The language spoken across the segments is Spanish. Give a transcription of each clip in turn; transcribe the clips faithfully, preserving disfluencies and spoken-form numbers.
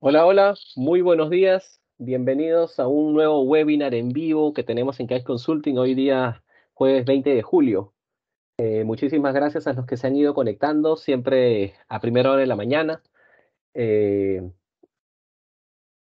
Hola, hola, muy buenos días. Bienvenidos a un nuevo webinar en vivo que tenemos en Kaits Consulting hoy día jueves veinte de julio. Eh, muchísimas gracias a los que se han ido conectando siempre a primera hora de la mañana. Eh,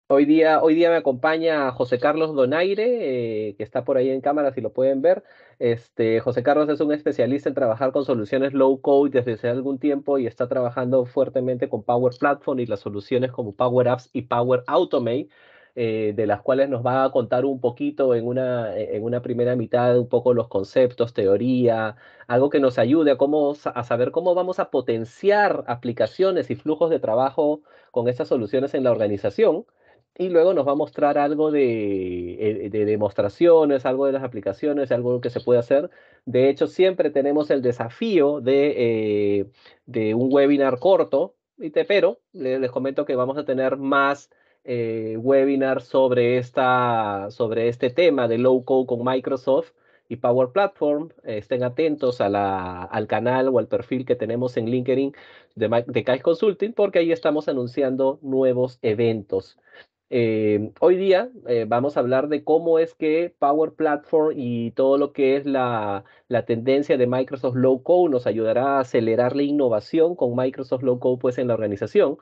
hoy día, hoy día me acompaña José Carlos Donaire, eh, que está por ahí en cámara si lo pueden ver. Este, José Carlos es un especialista en trabajar con soluciones low-code desde hace algún tiempo y está trabajando fuertemente con Power Platform y las soluciones como Power Apps y Power Automate, eh, de las cuales nos va a contar un poquito en una, en una primera mitad un poco los conceptos, teoría, algo que nos ayude a, cómo, a saber cómo vamos a potenciar aplicaciones y flujos de trabajo con estas soluciones en la organización. Y luego nos va a mostrar algo de, de demostraciones, algo de las aplicaciones, algo que se puede hacer. De hecho, siempre tenemos el desafío de, eh, de un webinar corto, pero les comento que vamos a tener más eh, webinars sobre, esta, sobre este tema de low-code con Microsoft y Power Platform. Estén atentos a la, al canal o al perfil que tenemos en LinkedIn de, de Kaits Consulting, porque ahí estamos anunciando nuevos eventos. Eh, hoy día eh, vamos a hablar de cómo es que Power Platform y todo lo que es la, la tendencia de Microsoft Low Code nos ayudará a acelerar la innovación con Microsoft Low Code pues, en la organización,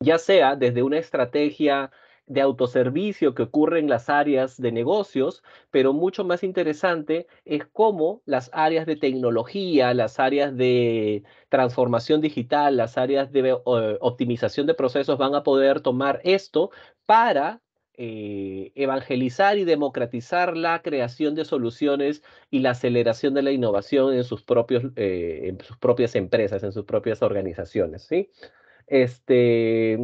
ya sea desde una estrategia de autoservicio que ocurre en las áreas de negocios, pero mucho más interesante es cómo las áreas de tecnología, las áreas de transformación digital, las áreas de uh, optimización de procesos van a poder tomar esto para eh, evangelizar y democratizar la creación de soluciones y la aceleración de la innovación en sus, propios, eh, en sus propias empresas, en sus propias organizaciones, ¿sí? Este...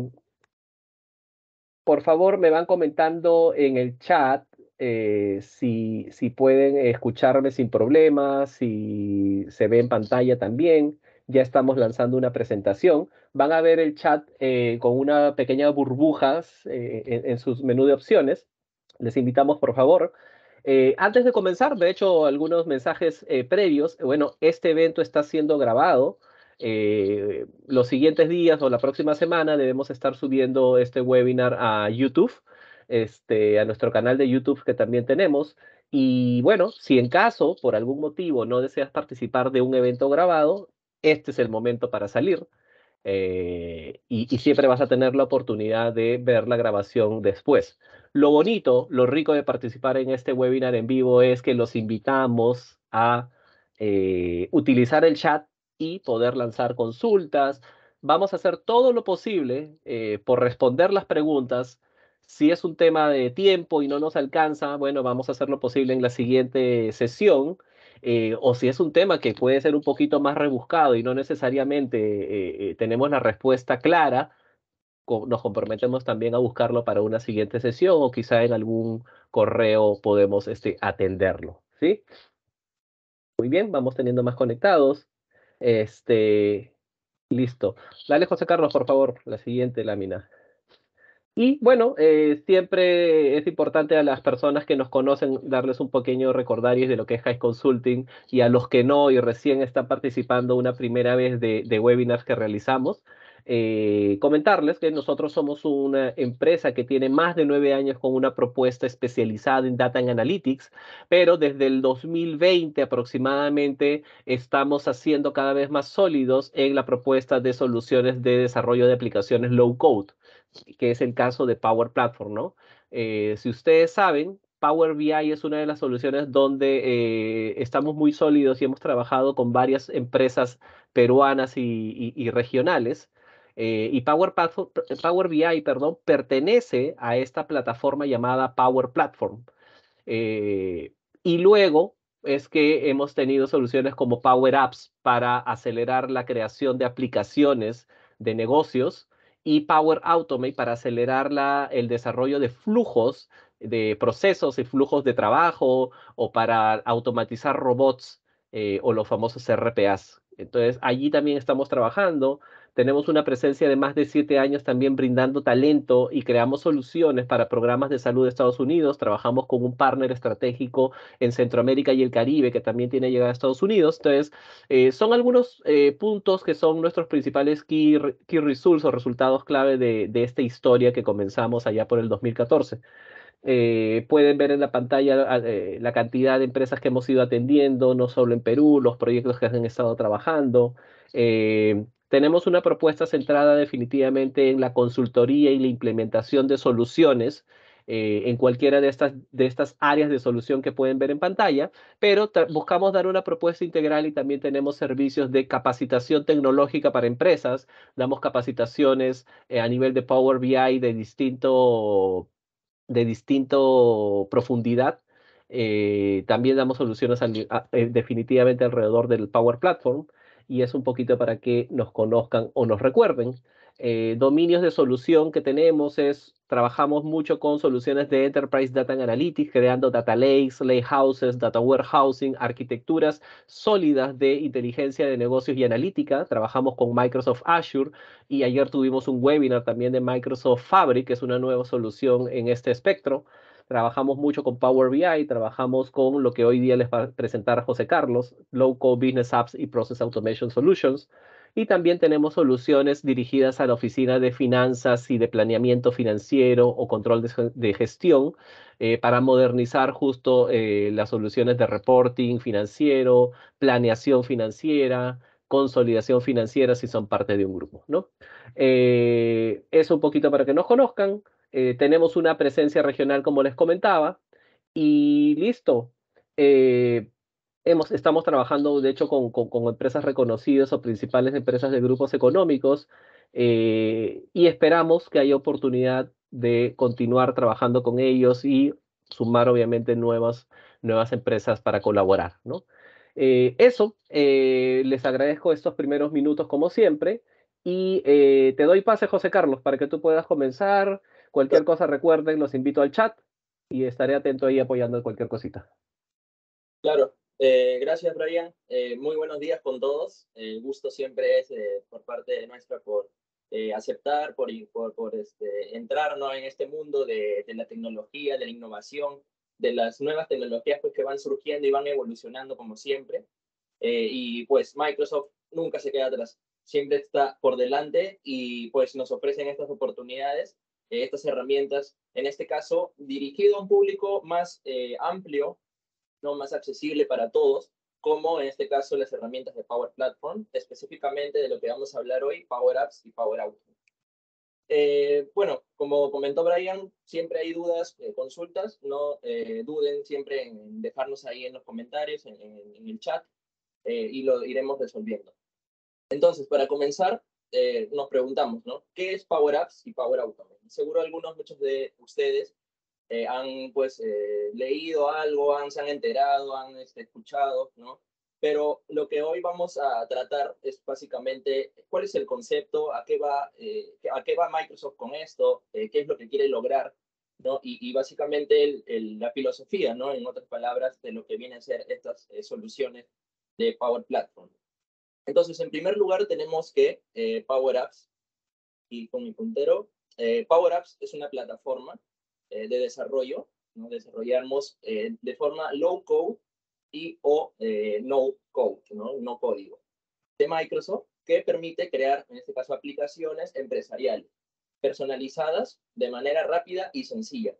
Por favor, me van comentando en el chat eh, si, si pueden escucharme sin problemas, si se ve en pantalla también. Ya estamos lanzando una presentación. Van a ver el chat eh, con una pequeña burbuja eh, en, en sus menú de opciones. Les invitamos, por favor. Eh, antes de comenzar, de hecho, algunos mensajes eh, previos. Bueno, este evento está siendo grabado. Eh, los siguientes días o la próxima semana debemos estar subiendo este webinar a YouTube, este, a nuestro canal de YouTube que también tenemos. Y bueno, si en caso, por algún motivo, no deseas participar de un evento grabado, este es el momento para salir. Eh, y, y siempre vas a tener la oportunidad de ver la grabación después. Lo bonito, lo rico de participar en este webinar en vivo es que los invitamos a eh, utilizar el chat y poder lanzar consultas. Vamos a hacer todo lo posible eh, por responder las preguntas. Si es un tema de tiempo y no nos alcanza, bueno, vamos a hacer lo posible en la siguiente sesión. Eh, o si es un tema que puede ser un poquito más rebuscado y no necesariamente eh, eh, tenemos la respuesta clara, co- nos comprometemos también a buscarlo para una siguiente sesión o quizá en algún correo podemos este, atenderlo, ¿sí? Muy bien, vamos teniendo más conectados. Este, listo. Dale, José Carlos, por favor, la siguiente lámina. Y bueno, eh, siempre es importante a las personas que nos conocen darles un pequeño recordario de lo que es Kaits Consulting y a los que no y recién están participando una primera vez de, de webinars que realizamos. Eh, comentarles que nosotros somos una empresa que tiene más de nueve años con una propuesta especializada en Data and Analytics, pero desde el dos mil veinte aproximadamente estamos haciendo cada vez más sólidos en la propuesta de soluciones de desarrollo de aplicaciones low code, que es el caso de Power Platform, ¿no? Eh, si ustedes saben, Power B I es una de las soluciones donde eh, estamos muy sólidos y hemos trabajado con varias empresas peruanas y, y, y regionales. Eh, y Power, Power B I, perdón, pertenece a esta plataforma llamada Power Platform. Eh, y luego es que hemos tenido soluciones como Power Apps para acelerar la creación de aplicaciones de negocios y Power Automate para acelerar la, el desarrollo de flujos, de procesos y flujos de trabajo o para automatizar robots eh, o los famosos R P As. Entonces, allí también estamos trabajando. Tenemos una presencia de más de siete años también brindando talento y creamos soluciones para programas de salud de Estados Unidos. Trabajamos con un partner estratégico en Centroamérica y el Caribe que también tiene llegada a Estados Unidos. Entonces, eh, son algunos eh, puntos que son nuestros principales key, key results o resultados clave de, de esta historia que comenzamos allá por el dos mil catorce. Eh, pueden ver en la pantalla eh, la cantidad de empresas que hemos ido atendiendo, no solo en Perú, los proyectos que han estado trabajando. Eh, tenemos una propuesta centrada definitivamente en la consultoría y la implementación de soluciones eh, en cualquiera de estas, de estas áreas de solución que pueden ver en pantalla, pero buscamos dar una propuesta integral y también tenemos servicios de capacitación tecnológica para empresas. Damos capacitaciones eh, a nivel de Power B I de distinto... de distinto profundidad. Eh, también damos soluciones al, a, eh, definitivamente alrededor del Power Platform, y es un poquito para que nos conozcan o nos recuerden. Eh, dominios de solución que tenemos es, trabajamos mucho con soluciones de Enterprise Data Analytics, creando data lakes, lakehouses, data warehousing, arquitecturas sólidas de inteligencia de negocios y analítica. Trabajamos con Microsoft Azure y ayer tuvimos un webinar también de Microsoft Fabric, que es una nueva solución en este espectro. Trabajamos mucho con Power B I, trabajamos con lo que hoy día les va a presentar José Carlos, Low-Code Business Apps y Process Automation Solutions. Y también tenemos soluciones dirigidas a la oficina de finanzas y de planeamiento financiero o control de, de gestión eh, para modernizar justo eh, las soluciones de reporting financiero, planeación financiera, consolidación financiera si son parte de un grupo, ¿no? Eh, eso un poquito para que nos conozcan. Eh, tenemos una presencia regional, como les comentaba, y listo. Eh, Hemos, estamos trabajando, de hecho, con, con, con empresas reconocidas o principales empresas de grupos económicos eh, y esperamos que haya oportunidad de continuar trabajando con ellos y sumar, obviamente, nuevas, nuevas empresas para colaborar, ¿no? Eh, eso, eh, les agradezco estos primeros minutos, como siempre, y eh, te doy pase, José Carlos, para que tú puedas comenzar. Cualquier cosa, recuerden, los invito al chat y estaré atento ahí apoyando cualquier cosita. Claro. Eh, gracias, Brian. Eh, muy buenos días con todos. El eh, gusto siempre es eh, por parte de nuestra por eh, aceptar, por, por, por este, entrarnos en este mundo de, de la tecnología, de la innovación, de las nuevas tecnologías pues, que van surgiendo y van evolucionando como siempre. Eh, y pues Microsoft nunca se queda atrás, siempre está por delante y pues nos ofrecen estas oportunidades, eh, estas herramientas, en este caso dirigido a un público más eh, amplio, no más accesible para todos, como en este caso las herramientas de Power Platform, específicamente de lo que vamos a hablar hoy, Power Apps y Power Automate. Eh, bueno, como comentó Brian, siempre hay dudas, eh, consultas, no eh, duden siempre en dejarnos ahí en los comentarios, en, en, en el chat, eh, y lo iremos resolviendo. Entonces, para comenzar, eh, nos preguntamos, ¿no? ¿Qué es Power Apps y Power Automate? Seguro algunos, muchos de ustedes, Eh, han pues eh, leído algo, han, se han enterado, han este, escuchado, ¿no? Pero lo que hoy vamos a tratar es básicamente cuál es el concepto, a qué va, eh, a qué va Microsoft con esto, eh, qué es lo que quiere lograr, ¿no? Y, y básicamente el, el, la filosofía, ¿no? En otras palabras, de lo que vienen a ser estas eh, soluciones de Power Platform. Entonces, en primer lugar, tenemos que eh, Power Apps, y con mi puntero, eh, Power Apps es una plataforma de desarrollo, ¿no? Desarrollamos eh, de forma low-code y o eh, no-code, ¿no? No código, de Microsoft, que permite crear, en este caso, aplicaciones empresariales, personalizadas de manera rápida y sencilla.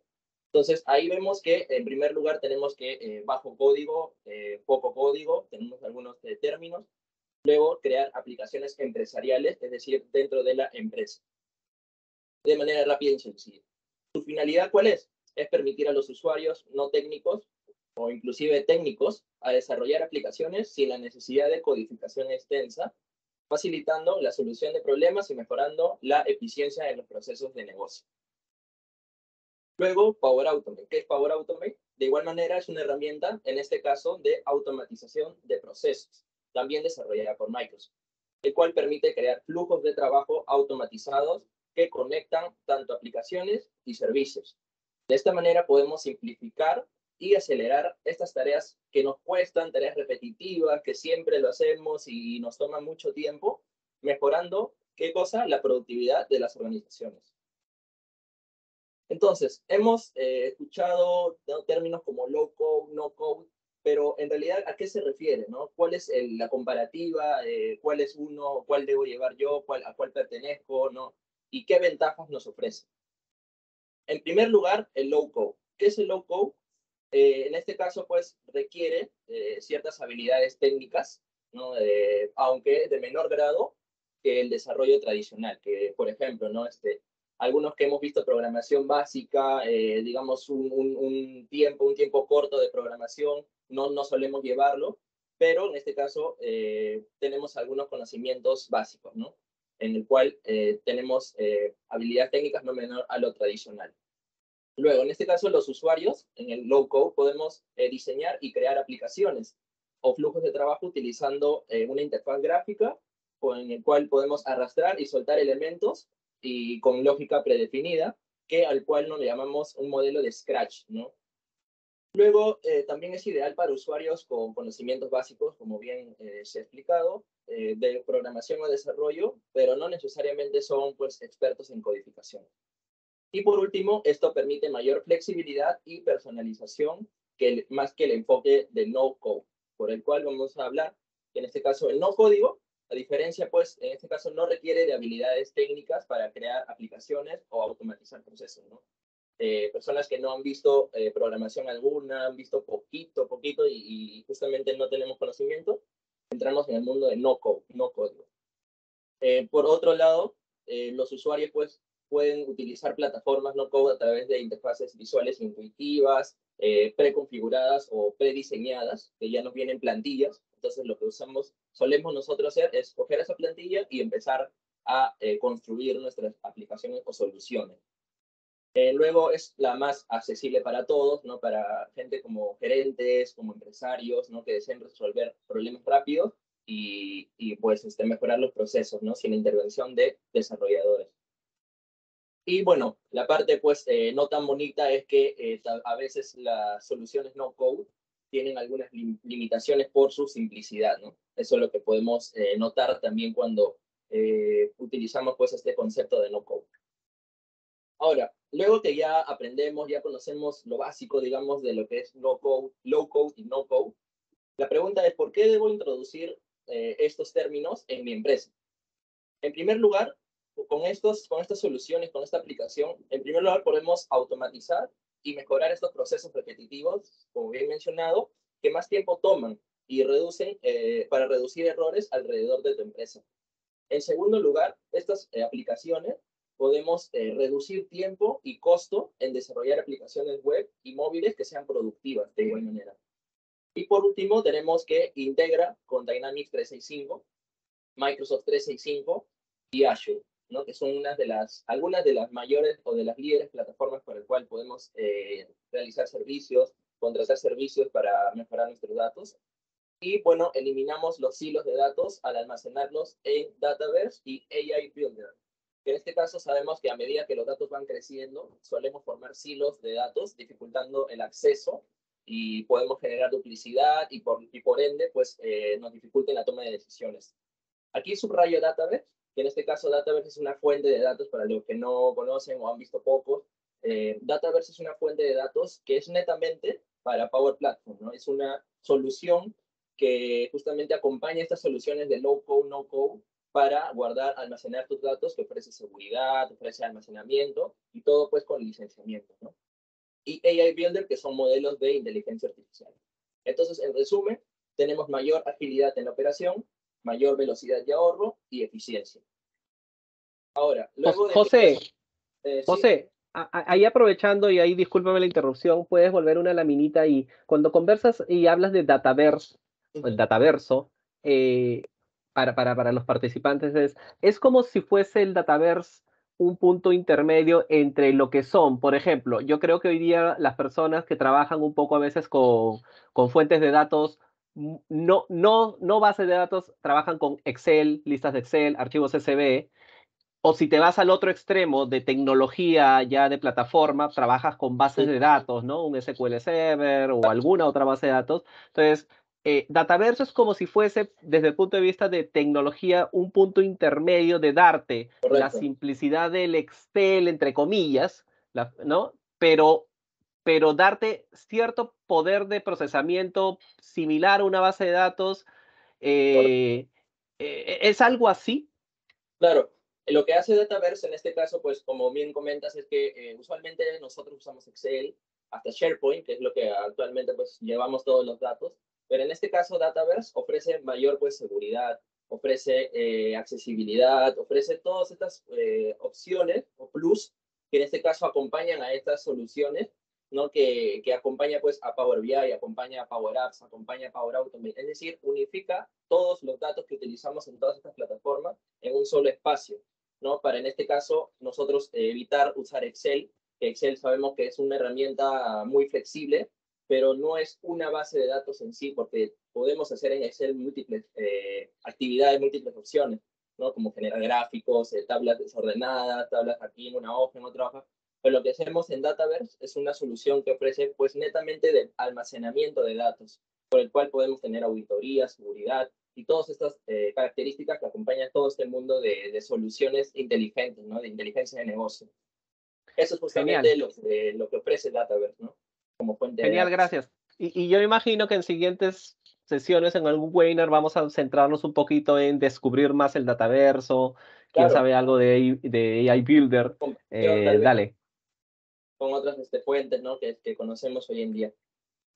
Entonces, ahí vemos que, en primer lugar, tenemos que eh, bajo código, eh, poco código, tenemos algunos eh, términos, luego crear aplicaciones empresariales, es decir, dentro de la empresa, de manera rápida y sencilla. ¿Su finalidad cuál es? Es permitir a los usuarios no técnicos o inclusive técnicos a desarrollar aplicaciones sin la necesidad de codificación extensa, facilitando la solución de problemas y mejorando la eficiencia en los procesos de negocio. Luego, Power Automate. ¿Qué es Power Automate? De igual manera, es una herramienta, en este caso, de automatización de procesos, también desarrollada por Microsoft, el cual permite crear flujos de trabajo automatizados que conectan tanto aplicaciones y servicios. De esta manera podemos simplificar y acelerar estas tareas que nos cuestan, tareas repetitivas, que siempre lo hacemos y nos toman mucho tiempo, mejorando ¿Qué cosa? La productividad de las organizaciones. Entonces, hemos eh, escuchado términos como low-code, no-code, pero en realidad, ¿a qué se refiere, no? ¿Cuál es el, la comparativa? Eh, ¿Cuál es uno? ¿Cuál debo llevar yo? ¿Cuál, ¿A cuál pertenezco? ¿No? ¿Y qué ventajas nos ofrece? En primer lugar, el low-code. ¿Qué es el low-code? Eh, en este caso, pues, requiere eh, ciertas habilidades técnicas, ¿no? Eh, aunque de menor grado que el desarrollo tradicional, que, por ejemplo, ¿no? Este, algunos que hemos visto programación básica, eh, digamos, un, un, un, tiempo, un tiempo corto de programación, no, no solemos llevarlo, pero en este caso eh, tenemos algunos conocimientos básicos, ¿no? En el cual eh, tenemos eh, habilidades técnicas no menor a lo tradicional. Luego, en este caso, los usuarios, en el low-code, podemos eh, diseñar y crear aplicaciones o flujos de trabajo utilizando eh, una interfaz gráfica en el cual podemos arrastrar y soltar elementos y con lógica predefinida, que al cual nos llamamos un modelo de Scratch, ¿no? Luego, eh, también es ideal para usuarios con conocimientos básicos, como bien eh, se ha explicado, eh, de programación o desarrollo, pero no necesariamente son, pues, expertos en codificación. Y por último, esto permite mayor flexibilidad y personalización que el, más que el enfoque de no-code, por el cual vamos a hablar, en este caso, el no-código. La diferencia, pues, en este caso no requiere de habilidades técnicas para crear aplicaciones o automatizar procesos, ¿no? Eh, personas que no han visto eh, programación alguna, han visto poquito, poquito y, y justamente no tenemos conocimiento, entramos en el mundo de no code, no código. Eh, por otro lado, eh, los usuarios, pues, pueden utilizar plataformas no code a través de interfaces visuales intuitivas, eh, preconfiguradas o prediseñadas, que ya nos vienen plantillas. Entonces, lo que usamos, solemos nosotros hacer es coger esa plantilla y empezar a eh, construir nuestras aplicaciones o soluciones. Eh, luego es la más accesible para todos, ¿no? Para gente como gerentes, como empresarios, ¿no? Que deseen resolver problemas rápidos y, y pues, este, mejorar los procesos, ¿no? Sin intervención de desarrolladores. Y bueno, la parte, pues, eh, no tan bonita es que eh, a veces las soluciones no code tienen algunas lim limitaciones por su simplicidad, ¿no? Eso es lo que podemos eh, notar también cuando eh, utilizamos, pues, este concepto de no code. Ahora, luego que ya aprendemos, ya conocemos lo básico, digamos, de lo que es no code, low code y no code, la pregunta es, ¿por qué debo introducir eh, estos términos en mi empresa? En primer lugar, Con, estos, con estas soluciones, con esta aplicación, en primer lugar podemos automatizar y mejorar estos procesos repetitivos, como bien mencionado, que más tiempo toman y reducen eh, para reducir errores alrededor de tu empresa. En segundo lugar, estas eh, aplicaciones podemos eh, reducir tiempo y costo en desarrollar aplicaciones web y móviles que sean productivas de igual manera. Y por último, tenemos que integra con Dynamics trescientos sesenta y cinco, Microsoft trescientos sesenta y cinco y Azure, ¿no? Que son unas de las, algunas de las mayores o de las líderes plataformas por el cual podemos eh, realizar servicios, contratar servicios para mejorar nuestros datos. Y bueno, eliminamos los silos de datos al almacenarlos en Dataverse y A I Builder. En este caso sabemos que a medida que los datos van creciendo, solemos formar silos de datos, dificultando el acceso y podemos generar duplicidad y por, y por ende, pues, eh, nos dificulta la toma de decisiones. Aquí subrayo Dataverse. En este caso, Dataverse es una fuente de datos para los que no conocen o han visto poco. Eh, Dataverse es una fuente de datos que es netamente para Power Platform, ¿no? Es una solución que justamente acompaña estas soluciones de low-code, no-code para guardar, almacenar tus datos, que ofrece seguridad, ofrece almacenamiento y todo, pues, con licenciamiento, ¿no? Y A I Builder, que son modelos de inteligencia artificial. Entonces, en resumen, tenemos mayor agilidad en la operación, mayor velocidad de ahorro y eficiencia. Ahora, luego de José, que... eh, José, sí. Ahí aprovechando y ahí discúlpame la interrupción, puedes volver una laminita ahí. Cuando conversas y hablas de Dataverse, uh-huh. el Dataverso, eh, para, para, para los participantes es, es como si fuese el Dataverse un punto intermedio entre lo que son, por ejemplo, yo creo que hoy día las personas que trabajan un poco a veces con, con fuentes de datos, No, no, no bases de datos, trabajan con Excel, listas de Excel, archivos ese ve, o si te vas al otro extremo de tecnología ya de plataforma, trabajas con bases de datos, ¿no? Un ese cu ele Server o alguna otra base de datos. Entonces, Eh, Dataverse es como si fuese, desde el punto de vista de tecnología, un punto intermedio de darte Correcto. La simplicidad del Excel, entre comillas, la, ¿no? Pero, pero darte cierto poder de procesamiento similar a una base de datos. Eh, eh, ¿Es algo así? Claro. Lo que hace Dataverse en este caso, pues como bien comentas, es que eh, usualmente nosotros usamos Excel hasta SharePoint, que es lo que actualmente pues llevamos todos los datos. Pero en este caso, Dataverse ofrece mayor pues, seguridad, ofrece eh, accesibilidad, ofrece todas estas eh, opciones o plus que en este caso acompañan a estas soluciones, ¿no? Que, que acompaña pues, a Power B I, acompaña a Power Apps, acompaña a Power Automate. Es decir, unifica todos los datos que utilizamos en todas estas plataformas en un solo espacio, ¿no? Para en este caso nosotros eh, evitar usar Excel, que Excel sabemos que es una herramienta muy flexible, pero no es una base de datos en sí, porque podemos hacer en Excel múltiples eh, actividades, múltiples opciones, ¿no? Como generar gráficos, eh, tablas desordenadas, tablas aquí en una hoja, en otra hoja. Pero lo que hacemos en Dataverse es una solución que ofrece pues netamente de almacenamiento de datos, por el cual podemos tener auditoría, seguridad y todas estas eh, características que acompañan todo este mundo de, de soluciones inteligentes, ¿no? De inteligencia de negocio. Eso es justamente lo, eh, lo que ofrece Dataverse, ¿no? Como fuente. Genial, gracias. Y, y yo imagino que en siguientes sesiones, en algún webinar, vamos a centrarnos un poquito en descubrir más el Dataverso, quién claro. sabe algo de, de A I Builder. Con, eh, dale. Con otras este, fuentes, ¿no? que, que conocemos hoy en día.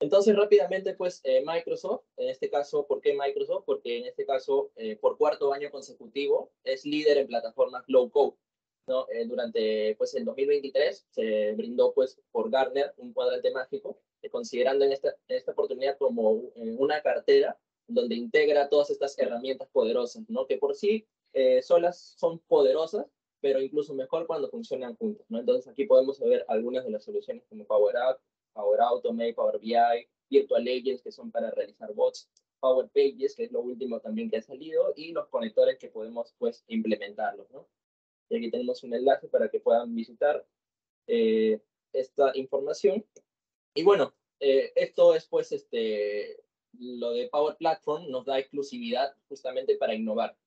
Entonces, rápidamente, pues, eh, Microsoft, en este caso, ¿por qué Microsoft? Porque en este caso, eh, por cuarto año consecutivo, es líder en plataformas Low-Code, ¿no? Eh, durante, pues, el dos mil veintitrés se brindó, pues, por Gartner un cuadrante mágico, eh, considerando en esta, en esta oportunidad como eh, una cartera donde integra todas estas herramientas poderosas, ¿no? Que por sí eh, solas son poderosas, pero incluso mejor cuando funcionan juntas, ¿no? Entonces, aquí podemos ver algunas de las soluciones como Power App, Power Automate, Power B I, Virtual Agents, que son para realizar bots, Power Pages, que es lo último también que ha salido, y los conectores que podemos, pues, implementarlos, ¿no? Y aquí tenemos un enlace para que puedan visitar eh, esta información. Y bueno, eh, esto es, pues, este, lo de Power Platform nos da exclusividad justamente para innovar.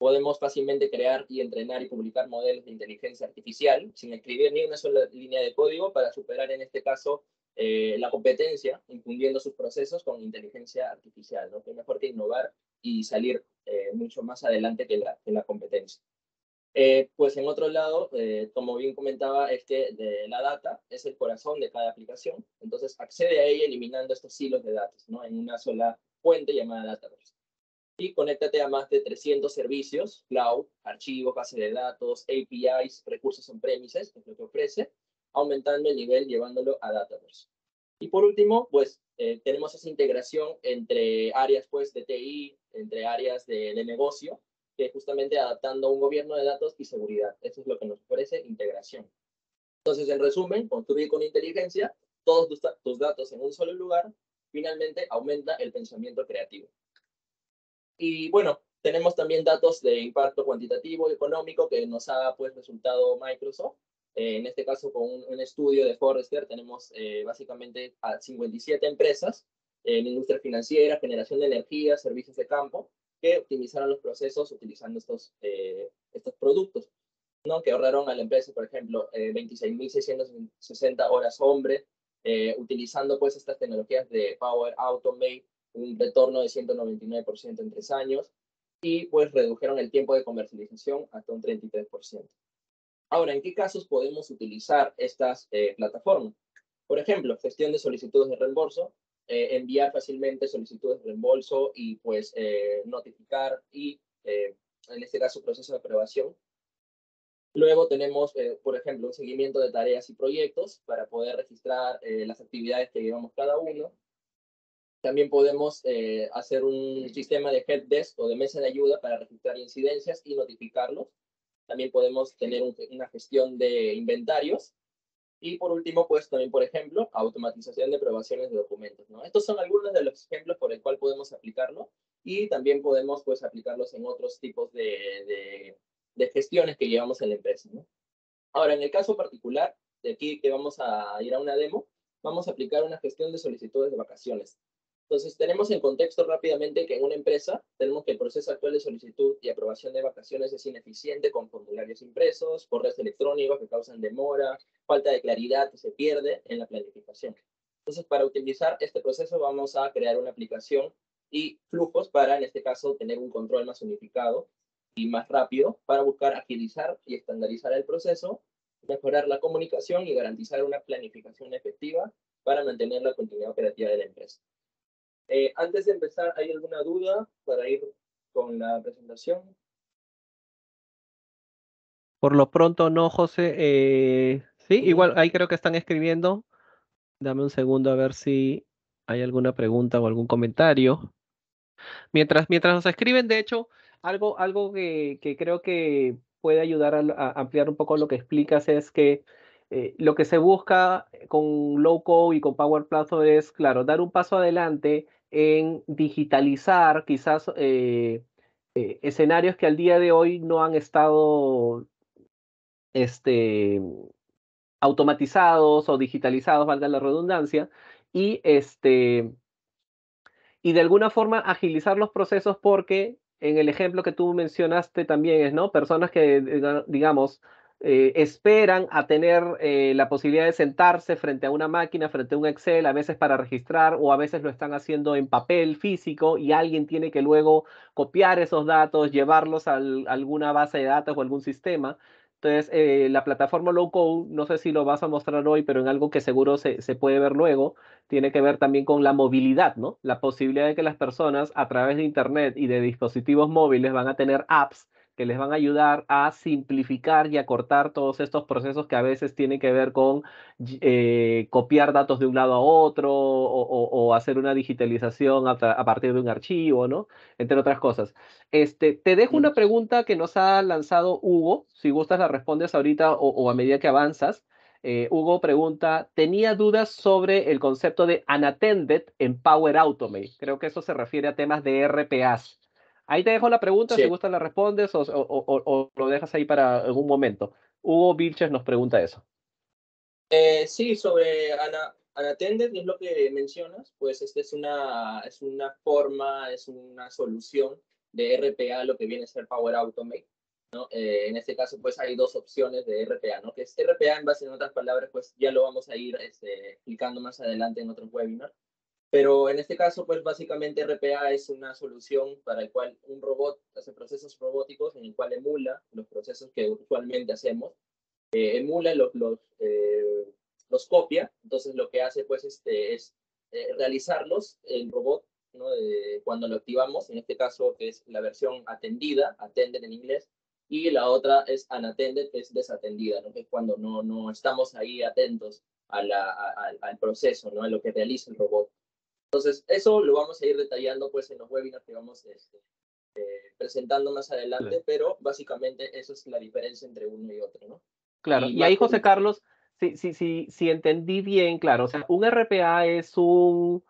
Podemos fácilmente crear y entrenar y publicar modelos de inteligencia artificial sin escribir ni una sola línea de código para superar, en este caso, Eh, la competencia, infundiendo sus procesos con inteligencia artificial, ¿no? Que es mejor que innovar y salir eh, mucho más adelante que la, que la competencia. Eh, pues en otro lado, eh, como bien comentaba, es que de la data es el corazón de cada aplicación, entonces accede a ella eliminando estos hilos de datos, ¿no? En una sola fuente llamada Dataverse. Y conéctate a más de trescientos servicios, cloud, archivos, base de datos, A P Is, recursos on-premises, que es lo que ofrece, aumentando el nivel, llevándolo a Dataverse. Y por último, pues, eh, tenemos esa integración entre áreas, pues, de T I, entre áreas de, de negocio, que justamente adaptando un gobierno de datos y seguridad. Eso es lo que nos ofrece integración. Entonces, en resumen, construir con inteligencia todos tus, tus datos en un solo lugar, finalmente aumenta el pensamiento creativo. Y, bueno, tenemos también datos de impacto cuantitativo y económico que nos ha, pues, resultado Microsoft. Eh, en este caso, con un, un estudio de Forrester, tenemos eh, básicamente a cincuenta y siete empresas en eh, industria financiera, generación de energía, servicios de campo, que optimizaron los procesos utilizando estos, eh, estos productos, ¿no? Que ahorraron a la empresa, por ejemplo, eh, veintiséis mil seiscientas sesenta horas hombre, eh, utilizando pues estas tecnologías de Power Automate, un retorno de ciento noventa y nueve por ciento en tres años, y pues redujeron el tiempo de comercialización hasta un treinta y tres por ciento. Ahora, ¿en qué casos podemos utilizar estas eh, plataformas? Por ejemplo, gestión de solicitudes de reembolso, eh, enviar fácilmente solicitudes de reembolso y pues eh, notificar y, eh, en este caso, proceso de aprobación. Luego tenemos, eh, por ejemplo, un seguimiento de tareas y proyectos para poder registrar eh, las actividades que llevamos cada uno. También podemos eh, hacer un sistema de helpdesk o de mesa de ayuda para registrar incidencias y notificarlos. También podemos tener un, una gestión de inventarios. Y por último, pues también, por ejemplo, automatización de aprobaciones de documentos, ¿no? Estos son algunos de los ejemplos por el cual podemos aplicarlo. Y también podemos, pues, aplicarlos en otros tipos de, de, de gestiones que llevamos en la empresa, ¿no? Ahora, en el caso particular, de aquí que vamos a ir a una demo, vamos a aplicar una gestión de solicitudes de vacaciones. Entonces, tenemos en contexto rápidamente que en una empresa tenemos que el proceso actual de solicitud y aprobación de vacaciones es ineficiente con formularios impresos, correos electrónicos que causan demora, falta de claridad que se pierde en la planificación. Entonces, para utilizar este proceso vamos a crear una aplicación y flujos para, en este caso, tener un control más unificado y más rápido para buscar agilizar y estandarizar el proceso, mejorar la comunicación y garantizar una planificación efectiva para mantener la continuidad operativa de la empresa. Eh, antes de empezar, ¿hay alguna duda para ir con la presentación? Por lo pronto no, José. Eh, sí, igual ahí creo que están escribiendo. Dame un segundo a ver si hay alguna pregunta o algún comentario. Mientras, mientras nos escriben, de hecho, algo, algo que, que creo que puede ayudar a, a ampliar un poco lo que explicas es que eh, lo que se busca con Low-Code y con Power Platform es, claro, dar un paso adelante en digitalizar quizás eh, eh, escenarios que al día de hoy no han estado este, automatizados o digitalizados, valga la redundancia, y, este, y de alguna forma agilizar los procesos porque en el ejemplo que tú mencionaste también es, ¿no? Personas que, digamos, eh, esperan a tener eh, la posibilidad de sentarse frente a una máquina, frente a un Excel, a veces para registrar o a veces lo están haciendo en papel físico y alguien tiene que luego copiar esos datos, llevarlos a, al, a alguna base de datos o algún sistema. Entonces, eh, la plataforma Low-Code, no sé si lo vas a mostrar hoy, pero en algo que seguro se, se puede ver luego, tiene que ver también con la movilidad, ¿no? La posibilidad de que las personas a través de Internet y de dispositivos móviles van a tener apps que les van a ayudar a simplificar y acortar todos estos procesos que a veces tienen que ver con eh, copiar datos de un lado a otro o, o, o hacer una digitalización a, a partir de un archivo, ¿no? Entre otras cosas. Este, te dejo una pregunta que nos ha lanzado Hugo. Si gustas la respondes ahorita o, o a medida que avanzas. Eh, Hugo pregunta, tenía dudas sobre el concepto de unattended en Power Automate. Creo que eso se refiere a temas de R P As. Ahí te dejo la pregunta, sí. Si gustas la respondes o, o, o, o lo dejas ahí para algún momento. Hugo Vilches nos pregunta eso. Eh, sí, sobre unattended es lo que mencionas, pues esta es una, es una forma, es una solución de R P A, lo que viene a ser Power Automate, ¿no? Eh, en este caso, pues hay dos opciones de R P A, ¿no? Que es R P A en base, en otras palabras, pues ya lo vamos a ir este, explicando más adelante en otros webinars. Pero en este caso, pues básicamente R P A es una solución para el cual un robot hace procesos robóticos en el cual emula los procesos que usualmente hacemos, eh, emula, los, los, eh, los copia, entonces lo que hace pues este, es eh, realizarlos el robot, ¿no? De, cuando lo activamos, en este caso que es la versión atendida, attended en inglés, y la otra es unattended, que es desatendida, ¿no? Que es cuando no, no estamos ahí atentos a la, a, a, al proceso, ¿no? A lo que realiza el robot. Entonces, eso lo vamos a ir detallando pues, en los webinars que vamos este, eh, presentando más adelante, claro. Pero básicamente eso es la diferencia entre uno y otro, ¿no? Claro, y, y ahí, José Carlos, si, si, si, si entendí bien, claro, o sea, un R P A es, un,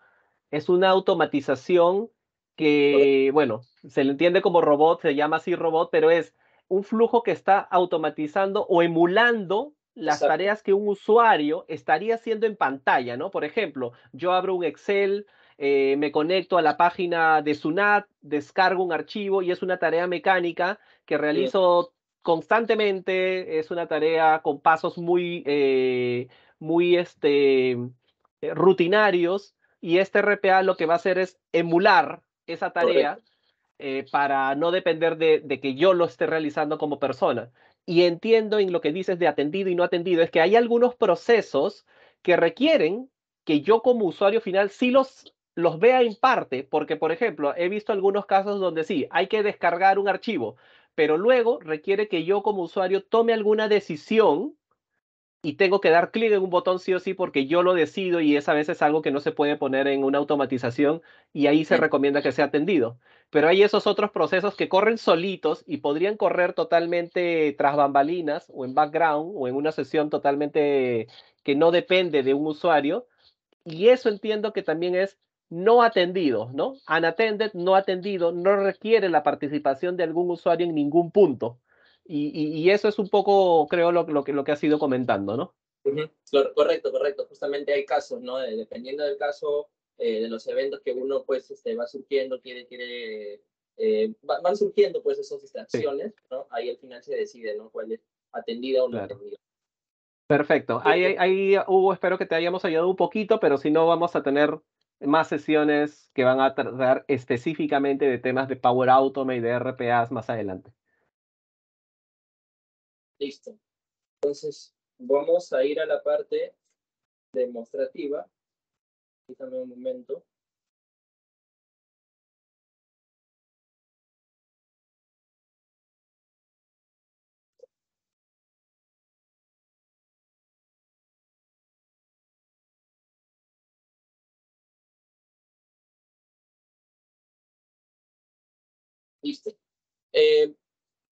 es una automatización que, bueno, se le entiende como robot, se llama así robot, pero es un flujo que está automatizando o emulando las Exacto. tareas que un usuario estaría haciendo en pantalla, ¿no? Por ejemplo, yo abro un Excel, eh, me conecto a la página de SUNAT, descargo un archivo y es una tarea mecánica que realizo sí. constantemente, es una tarea con pasos muy, eh, muy este, eh, rutinarios y este R P A lo que va a hacer es emular esa tarea eh, para no depender de, de que yo lo esté realizando como persona. Y entiendo en lo que dices de atendido y no atendido, es que hay algunos procesos que requieren que yo como usuario final sí los, los vea en parte, porque, por ejemplo, he visto algunos casos donde sí, hay que descargar un archivo, pero luego requiere que yo como usuario tome alguna decisión y tengo que dar clic en un botón sí o sí porque yo lo decido y es a veces algo que no se puede poner en una automatización y ahí se recomienda que sea atendido. Pero hay esos otros procesos que corren solitos y podrían correr totalmente tras bambalinas o en background o en una sesión totalmente que no depende de un usuario. Y eso entiendo que también es no atendido, ¿no? Unattended, no atendido, no requiere la participación de algún usuario en ningún punto. Y, y, y eso es un poco, creo, lo, lo, que, lo que has ido comentando, ¿no? Uh-huh. Correcto, correcto. Justamente hay casos, ¿no? Dependiendo del caso, eh, de los eventos que uno pues este, va surgiendo, quiere, quiere eh, va, van surgiendo pues esas distracciones, sí, ¿no? Ahí al final se decide, ¿no? Cuál es atendida o no, claro, atendida. Perfecto. Ahí, ahí, Hugo, espero que te hayamos ayudado un poquito, pero si no, vamos a tener más sesiones que van a tratar específicamente de temas de Power Automate y de R P As más adelante. Listo. Entonces, vamos a ir a la parte demostrativa. Déjame un momento. Listo. Eh,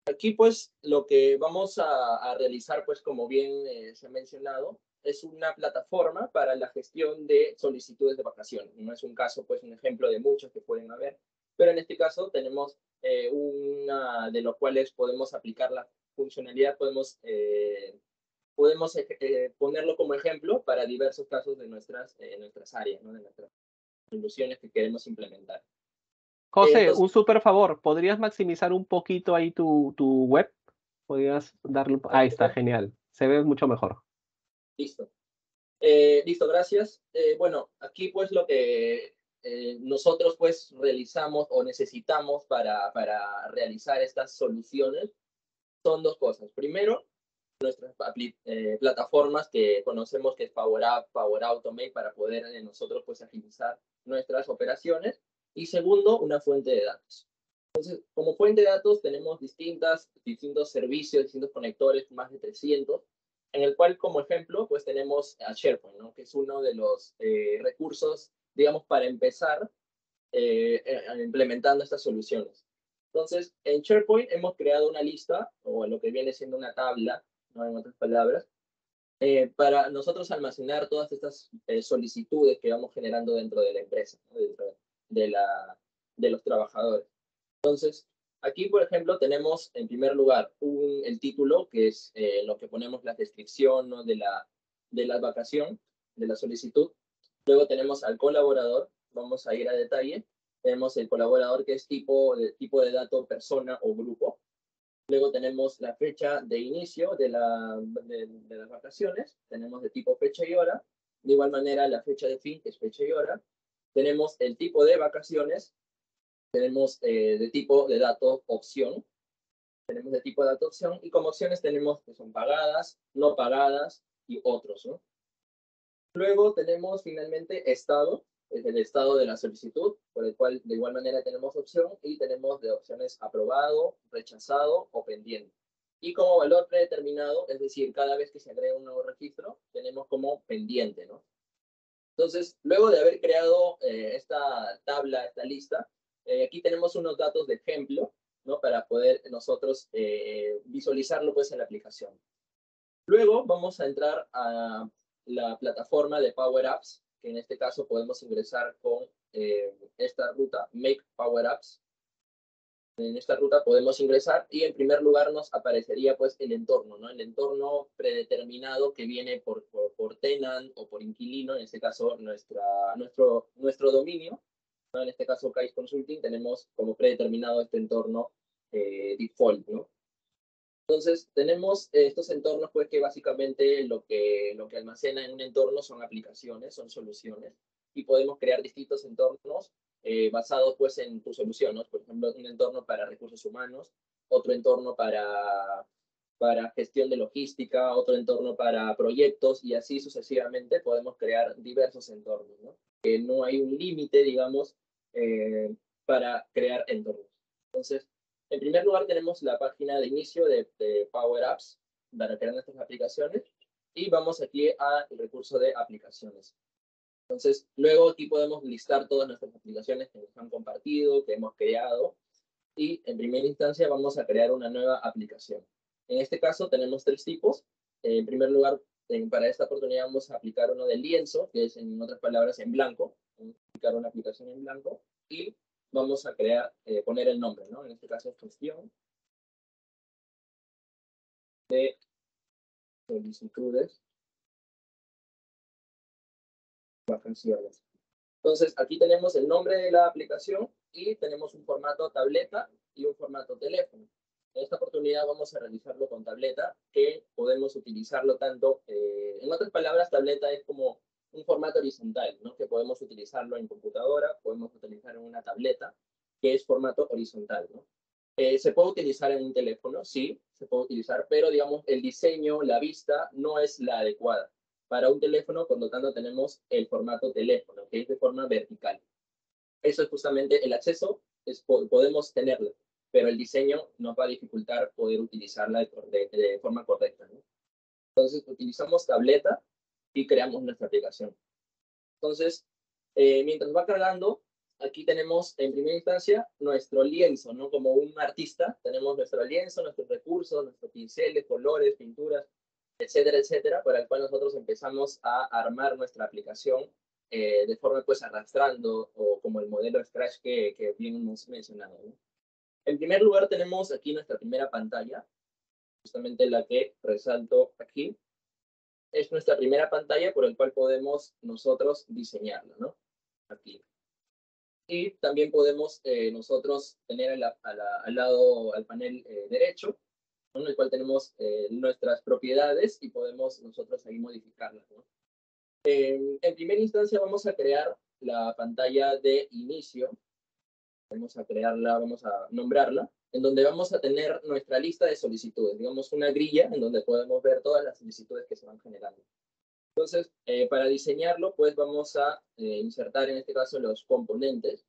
aquí, pues, lo que vamos a, a realizar, pues, como bien eh, se ha mencionado, es una plataforma para la gestión de solicitudes de vacaciones. No es un caso, pues, un ejemplo de muchos que pueden haber, pero en este caso tenemos eh, una de los cuales podemos aplicar la funcionalidad, podemos, eh, podemos eh, ponerlo como ejemplo para diversos casos de nuestras, eh, nuestras áreas, ¿no? De nuestras soluciones que queremos implementar. José, Entonces, un súper favor. ¿Podrías maximizar un poquito ahí tu, tu web? ¿Podrías darle? Ahí está, genial. Se ve mucho mejor. Listo. Eh, listo, gracias. Eh, bueno, aquí pues lo que eh, nosotros pues realizamos o necesitamos para, para realizar estas soluciones son dos cosas. Primero, nuestras eh, plataformas que conocemos que es Power App, Power Automate, para poder eh, nosotros pues agilizar nuestras operaciones. Y segundo, una fuente de datos. Entonces, como fuente de datos tenemos distintas, distintos servicios, distintos conectores, más de trescientos, en el cual, como ejemplo, pues tenemos a SharePoint, ¿no? Que es uno de los eh, recursos, digamos, para empezar eh, implementando estas soluciones. Entonces, en SharePoint hemos creado una lista, o lo que viene siendo una tabla, ¿no? En otras palabras, eh, para nosotros almacenar todas estas eh, solicitudes que vamos generando dentro de la empresa, ¿no? Dentro de De, la, de los trabajadores. Entonces, aquí, por ejemplo, tenemos en primer lugar un, el título, que es eh, lo que ponemos la descripción, ¿no? de, la, de la vacación, de la solicitud. Luego tenemos al colaborador, vamos a ir a detalle. Tenemos el colaborador que es tipo de, tipo de dato, persona o grupo. Luego tenemos la fecha de inicio de, la, de, de las vacaciones. Tenemos de tipo fecha y hora. De igual manera, la fecha de fin, que es fecha y hora. Tenemos el tipo de vacaciones, tenemos eh, de tipo de dato opción, tenemos de tipo de dato opción, y como opciones tenemos que son pagadas, no pagadas y otros, ¿no? Luego tenemos finalmente estado, es el estado de la solicitud, por el cual de igual manera tenemos opción y tenemos de opciones aprobado, rechazado o pendiente. Y como valor predeterminado, es decir, cada vez que se agrega un nuevo registro, tenemos como pendiente, ¿no? Entonces, luego de haber creado eh, esta tabla, esta lista, eh, aquí tenemos unos datos de ejemplo, ¿no? Para poder nosotros eh, visualizarlo pues, en la aplicación. Luego vamos a entrar a la plataforma de Power Apps, que en este caso podemos ingresar con eh, esta ruta, Make Power Apps. En esta ruta podemos ingresar y en primer lugar nos aparecería pues, el entorno, ¿no? El entorno predeterminado que viene por, por, por tenant o por inquilino, en este caso nuestra, nuestro, nuestro dominio, ¿no? En este caso Kaits Consulting, tenemos como predeterminado este entorno eh, default, ¿no? Entonces tenemos estos entornos pues, que básicamente lo que, lo que almacena en un entorno son aplicaciones, son soluciones, y podemos crear distintos entornos Eh, basados pues, en tu solución, ¿no? Por ejemplo, un entorno para recursos humanos, otro entorno para, para gestión de logística, otro entorno para proyectos, y así sucesivamente podemos crear diversos entornos, ¿no? Que no hay un límite, digamos, eh, para crear entornos. Entonces, en primer lugar tenemos la página de inicio de, de Power Apps para crear nuestras aplicaciones, y vamos aquí al recurso de aplicaciones. Entonces, luego aquí podemos listar todas nuestras aplicaciones que nos han compartido, que hemos creado, y en primera instancia vamos a crear una nueva aplicación. En este caso tenemos tres tipos. En primer lugar, para esta oportunidad vamos a aplicar uno de lienzo, que es, en otras palabras, en blanco. Vamos a aplicar una aplicación en blanco y vamos a crear, eh, poner el nombre, ¿no? En este caso es gestión de solicitudes vacaciones. Entonces, aquí tenemos el nombre de la aplicación y tenemos un formato tableta y un formato teléfono. En esta oportunidad vamos a realizarlo con tableta, que podemos utilizarlo tanto, eh, en otras palabras, tableta es como un formato horizontal, ¿no? Que podemos utilizarlo en computadora, podemos utilizar en una tableta, que es formato horizontal, ¿no? Eh, se puede utilizar en un teléfono, sí, se puede utilizar, pero digamos el diseño, la vista, no es la adecuada para un teléfono, por lo tanto tenemos el formato teléfono, que es de forma vertical. Eso es justamente el acceso, es, podemos tenerlo, pero el diseño nos va a dificultar poder utilizarla de, de, de forma correcta, ¿no? Entonces utilizamos tableta y creamos nuestra aplicación. Entonces, eh, mientras va cargando, aquí tenemos en primera instancia nuestro lienzo, ¿no? Como un artista, tenemos nuestro lienzo, nuestros recursos, nuestros pinceles, colores, pinturas, etcétera, etcétera, para el cual nosotros empezamos a armar nuestra aplicación eh, de forma, pues, arrastrando, o como el modelo Scratch que, que bien hemos mencionado, ¿no? En primer lugar, tenemos aquí nuestra primera pantalla, justamente la que resalto aquí. Es nuestra primera pantalla por el cual podemos nosotros diseñarla, ¿no? Aquí. Y también podemos eh, nosotros tener a la, a la, al lado, al panel eh, derecho, ¿no? En el cual tenemos eh, nuestras propiedades y podemos nosotros ahí modificarlas, ¿no? Eh, en primera instancia vamos a crear la pantalla de inicio. Vamos a crearla, vamos a nombrarla, en donde vamos a tener nuestra lista de solicitudes, digamos una grilla en donde podemos ver todas las solicitudes que se van generando. Entonces, eh, para diseñarlo, pues vamos a eh, insertar en este caso los componentes,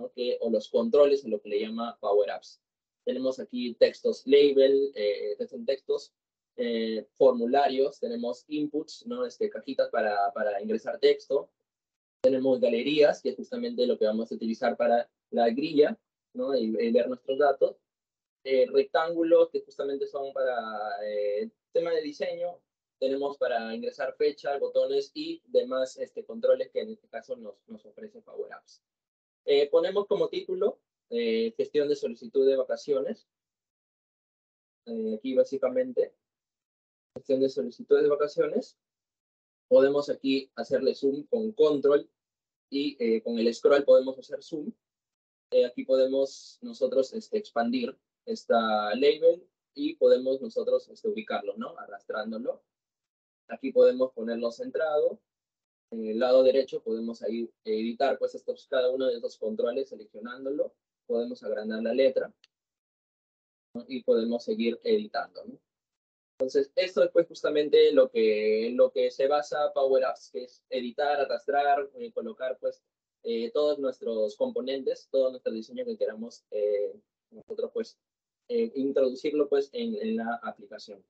¿no? que, o los controles, en lo que le llama Power Apps. Tenemos aquí textos label, eh, textos, eh, formularios, tenemos inputs, ¿no? este, cajitas para, para ingresar texto. Tenemos galerías, que es justamente lo que vamos a utilizar para la grilla, ¿no? y, y ver nuestros datos. Eh, rectángulos, que justamente son para eh, tema de diseño. Tenemos para ingresar fecha, botones y demás este, controles que en este caso nos, nos ofrece Power Apps. Eh, ponemos como título, eh, gestión de solicitud de vacaciones. Eh, aquí básicamente, gestión de solicitud de vacaciones. Podemos aquí hacerle zoom con control y eh, con el scroll podemos hacer zoom. Eh, aquí podemos nosotros este, expandir esta label y podemos nosotros este, ubicarlo, ¿no? Arrastrándolo. Aquí podemos ponerlo centrado. En el lado derecho podemos ahí editar pues, estos, cada uno de estos controles seleccionándolo. Podemos agrandar la letra, ¿no? y podemos seguir editando, ¿no? Entonces, esto es pues, justamente lo que, lo que se basa Power Apps, que es editar, arrastrar, eh, colocar pues, eh, todos nuestros componentes, todo nuestro diseño que queramos eh, nosotros pues, eh, introducirlo pues, en, en la aplicación.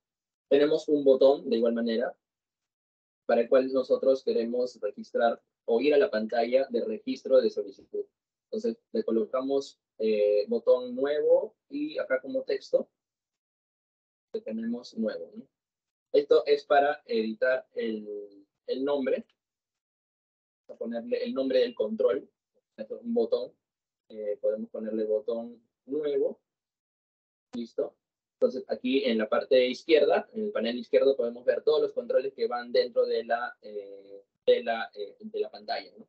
Tenemos un botón, de igual manera, para el cual nosotros queremos registrar o ir a la pantalla de registro de solicitud. Entonces, le colocamos eh, botón nuevo y acá como texto le tenemos nuevo, ¿no? Esto es para editar el, el nombre. Vamos a ponerle el nombre del control. Esto es un botón. Eh, podemos ponerle botón nuevo. Listo. Entonces, aquí en la parte izquierda, en el panel izquierdo, podemos ver todos los controles que van dentro de la, eh, de la, eh, de la pantalla, ¿no?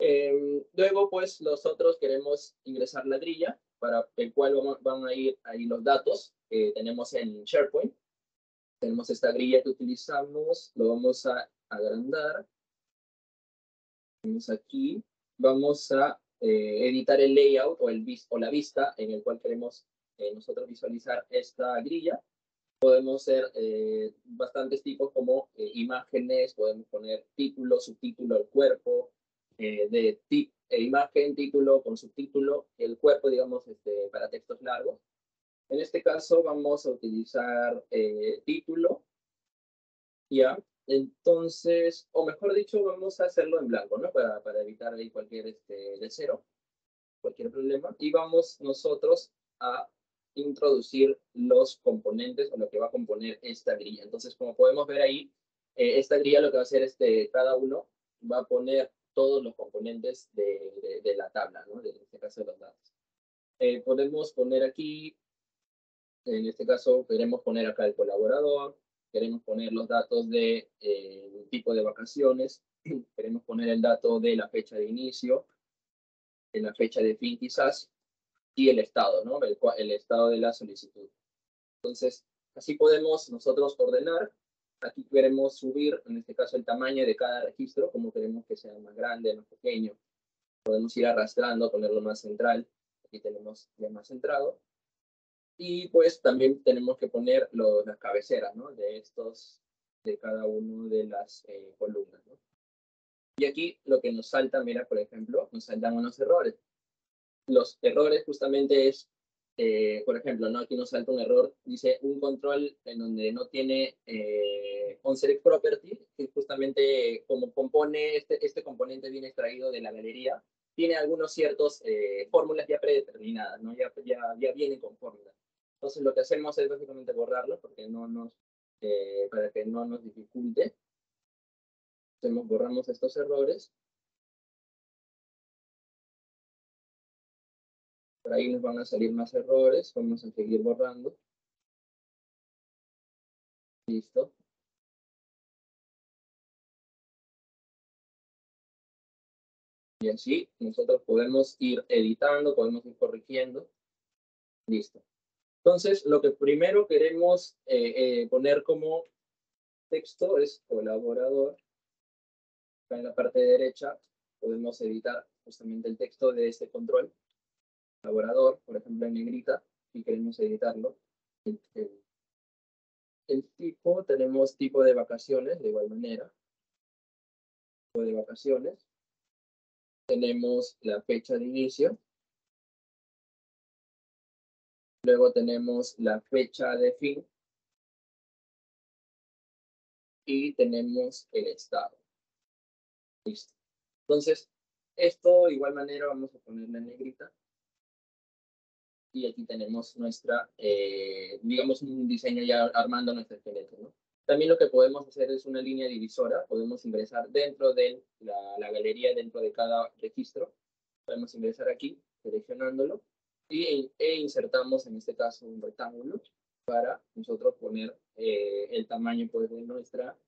Eh, luego, pues, nosotros queremos ingresar la grilla, para el cual vamos, van a ir ahí los datos que tenemos en SharePoint. Tenemos esta grilla que utilizamos, lo vamos a agrandar. Vamos aquí, vamos a eh, editar el layout o, el vis o la vista en el cual queremos Eh, nosotros visualizar esta grilla. Podemos hacer eh, bastantes tipos como eh, imágenes, podemos poner título, subtítulo, el cuerpo, eh, de tip, eh, imagen, título con subtítulo, el cuerpo, digamos, este, para textos largos. En este caso vamos a utilizar eh, título, ¿ya? Entonces, o mejor dicho, vamos a hacerlo en blanco, ¿no? Para, para evitar ahí cualquier este, de cero, cualquier problema. Y vamos nosotros a introducir los componentes o lo que va a componer esta grilla. Entonces, como podemos ver ahí, eh, esta grilla lo que va a hacer es que cada uno va a poner todos los componentes de, de, de la tabla, ¿no? En este caso, los datos. Eh, podemos poner aquí, en este caso, queremos poner acá el colaborador, queremos poner los datos de eh, tipo de vacaciones, Queremos poner el dato de la fecha de inicio, de la fecha de fin quizás, y el estado, ¿no? El, el estado de la solicitud. Entonces, así podemos nosotros ordenar. Aquí queremos subir, en este caso, el tamaño de cada registro, como queremos que sea más grande, más pequeño. Podemos ir arrastrando, ponerlo más central. Aquí tenemos ya más centrado. Y pues también tenemos que poner los, las cabeceras, ¿no? De estos, de cada uno de las eh, columnas, ¿no? Y aquí lo que nos salta, mira, por ejemplo, nos saltan unos errores. Los errores justamente es, eh, por ejemplo, ¿no? Aquí nos salta un error, dice un control en donde no tiene eh, onSelect property, que justamente como compone, este, este componente viene extraído de la galería, tiene algunos ciertos eh, fórmulas ya predeterminadas, ¿no? Ya, ya, ya vienen con fórmulas. Entonces lo que hacemos es básicamente borrarlo, porque no nos, eh, para que no nos dificulte. Entonces borramos estos errores. Por ahí nos van a salir más errores. Vamos a seguir borrando. Listo. Y así nosotros podemos ir editando, podemos ir corrigiendo. Listo. Entonces, lo que primero queremos eh, eh, poner como texto es colaborador. Acá en la parte derecha podemos editar justamente el texto de este control. Colaborador, por ejemplo, en negrita, y queremos editarlo. El, el, el tipo, tenemos tipo de vacaciones, de igual manera. Tipo de vacaciones. Tenemos la fecha de inicio. Luego tenemos la fecha de fin. Y tenemos el estado. Listo. Entonces, esto de igual manera vamos a ponerle en negrita. Y aquí tenemos nuestra, eh, digamos, un diseño ya armando nuestro esqueleto, ¿no? También lo que podemos hacer es una línea divisora. Podemos ingresar dentro de la, la galería, dentro de cada registro. Podemos ingresar aquí, seleccionándolo. Y, e insertamos, en este caso, un rectángulo para nosotros poner eh, el tamaño pues, de, nuestra,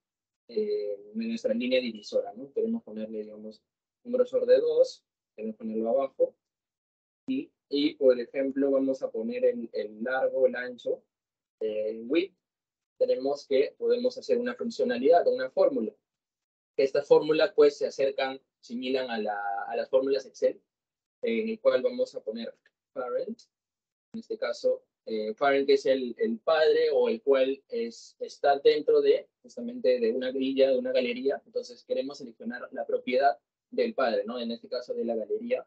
eh, de nuestra línea divisora, ¿no? Queremos ponerle, digamos, un grosor de dos. Queremos ponerlo abajo. Y... Y, por ejemplo, vamos a poner el, el largo, el ancho, el width. Tenemos que, podemos hacer una funcionalidad, una fórmula. Estas fórmulas, pues, se acercan, similan a, la, a las fórmulas Excel, en el cual vamos a poner parent. En este caso, eh, parent que es el, el padre o el cual es, está dentro de, justamente, de una grilla, de una galería. Entonces, queremos seleccionar la propiedad del padre, ¿no? En este caso, de la galería.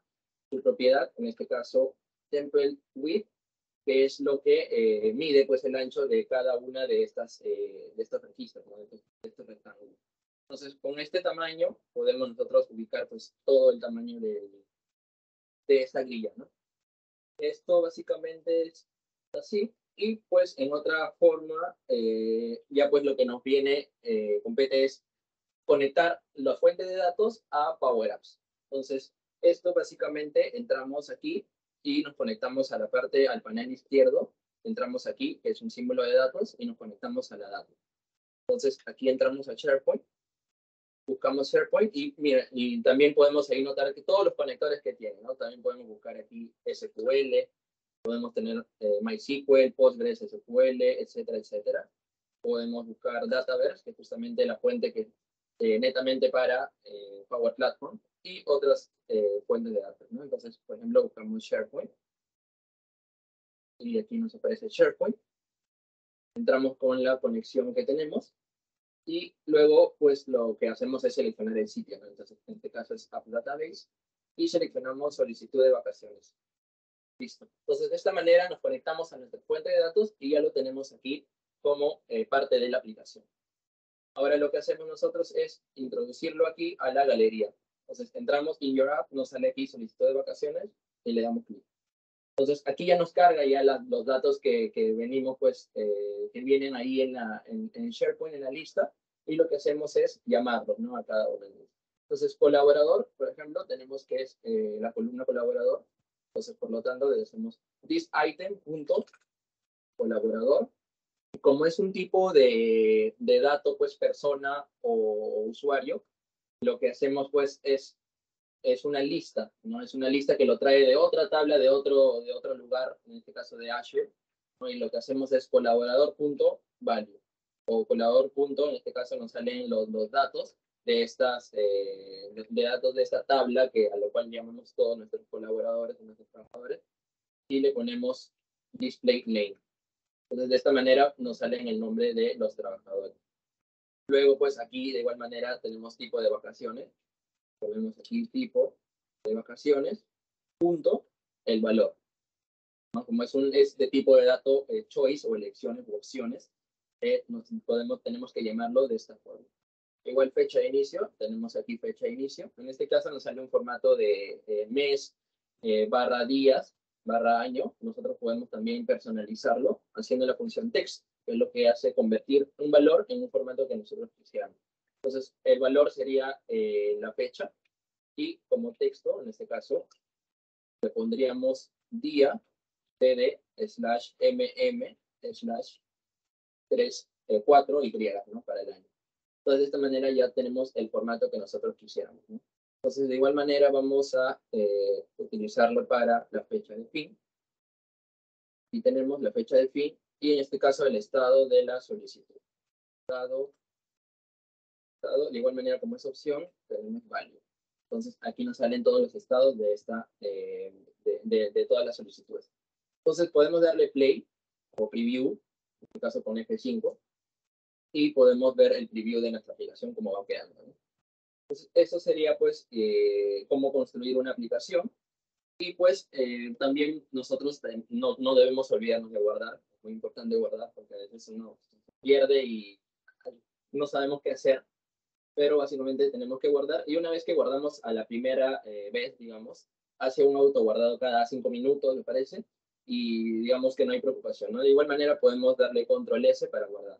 Su propiedad, en este caso, temple width, que es lo que eh, mide pues, el ancho de cada una de estas eh, de estos registros, ¿no? de estos rectángulos. Entonces, con este tamaño podemos nosotros ubicar pues, todo el tamaño de, de esta grilla, ¿no? Esto básicamente es así. Y pues en otra forma, eh, ya pues lo que nos viene, eh, compete es conectar la fuente de datos a Power Apps. Entonces, esto básicamente entramos aquí y nos conectamos a la parte, al panel izquierdo. Entramos aquí, que es un símbolo de datos, y nos conectamos a la data. Entonces aquí entramos a SharePoint, buscamos SharePoint y, mira, y también podemos ahí notar que todos los conectores que tiene, ¿no? También podemos buscar aquí S Q L, podemos tener eh, MySQL, Postgres, S Q L, etcétera, etcétera. Podemos buscar Dataverse, que es justamente la fuente que eh, netamente para eh, Power Platform. Y otras eh, fuentes de datos, ¿no? Entonces, por ejemplo, buscamos SharePoint. Y aquí nos aparece SharePoint. Entramos con la conexión que tenemos. Y luego, pues, lo que hacemos es seleccionar el sitio, ¿no? Entonces, en este caso es App Database. Y seleccionamos solicitud de vacaciones. Listo. Entonces, de esta manera nos conectamos a nuestra fuente de datos y ya lo tenemos aquí como eh, parte de la aplicación. Ahora, lo que hacemos nosotros es introducirlo aquí a la galería. Entonces, entramos in your app, nos sale aquí solicitud de vacaciones y le damos clic. Entonces, aquí ya nos carga ya la, los datos que, que venimos, pues, eh, que vienen ahí en, la, en, en SharePoint, en la lista. Y lo que hacemos es llamarlos, ¿no? A cada uno. Entonces, colaborador, por ejemplo, tenemos que es eh, la columna colaborador. Entonces, por lo tanto, le hacemos this item punto colaborador. Como es un tipo de, de dato, pues, persona o usuario, lo que hacemos pues es, es una lista, ¿no? Es una lista que lo trae de otra tabla, de otro, de otro lugar, en este caso de Azure, ¿no? Y lo que hacemos es colaborador.value o colaborador. Punto, en este caso nos salen los, los datos de estas, eh, de, de datos de esta tabla que, a lo cual llamamos todos nuestros colaboradores, nuestros trabajadores, y le ponemos display name. Entonces, de esta manera nos salen el nombre de los trabajadores. Luego, pues aquí de igual manera tenemos tipo de vacaciones. Ponemos aquí tipo de vacaciones, punto, el valor. ¿No? Como es, un, es de tipo de dato eh, choice o elecciones u opciones, eh, nos podemos, tenemos que llamarlo de esta forma. Igual fecha de inicio, tenemos aquí fecha de inicio. En este caso nos sale un formato de eh, mes, eh, barra días, barra año. Nosotros podemos también personalizarlo haciendo la función text, que es lo que hace convertir un valor en un formato que nosotros quisiéramos. Entonces, el valor sería eh, la fecha y como texto, en este caso, le pondríamos día td slash mm slash tres cuatro y, ¿no? Para el año. Entonces, de esta manera ya tenemos el formato que nosotros quisiéramos, ¿no? Entonces, de igual manera vamos a eh, utilizarlo para la fecha de fin. Y tenemos la fecha de fin y en este caso el estado de la solicitud. Estado, estado de igual manera como es opción, tenemos value. Entonces, aquí nos salen todos los estados de, esta, eh, de, de, de todas las solicitudes. Entonces, podemos darle play o preview, en este caso con F cinco, y podemos ver el preview de nuestra aplicación como va quedando, ¿no? Entonces, eso sería, pues, eh, cómo construir una aplicación. Y, pues, eh, también nosotros no, no debemos olvidarnos de guardar. Es muy importante guardar porque a veces uno pierde y no sabemos qué hacer. Pero, básicamente, tenemos que guardar. Y una vez que guardamos a la primera eh, vez, digamos, hace un autoguardado cada cinco minutos, me parece. Y digamos que no hay preocupación, ¿no? De igual manera, podemos darle control S para guardar.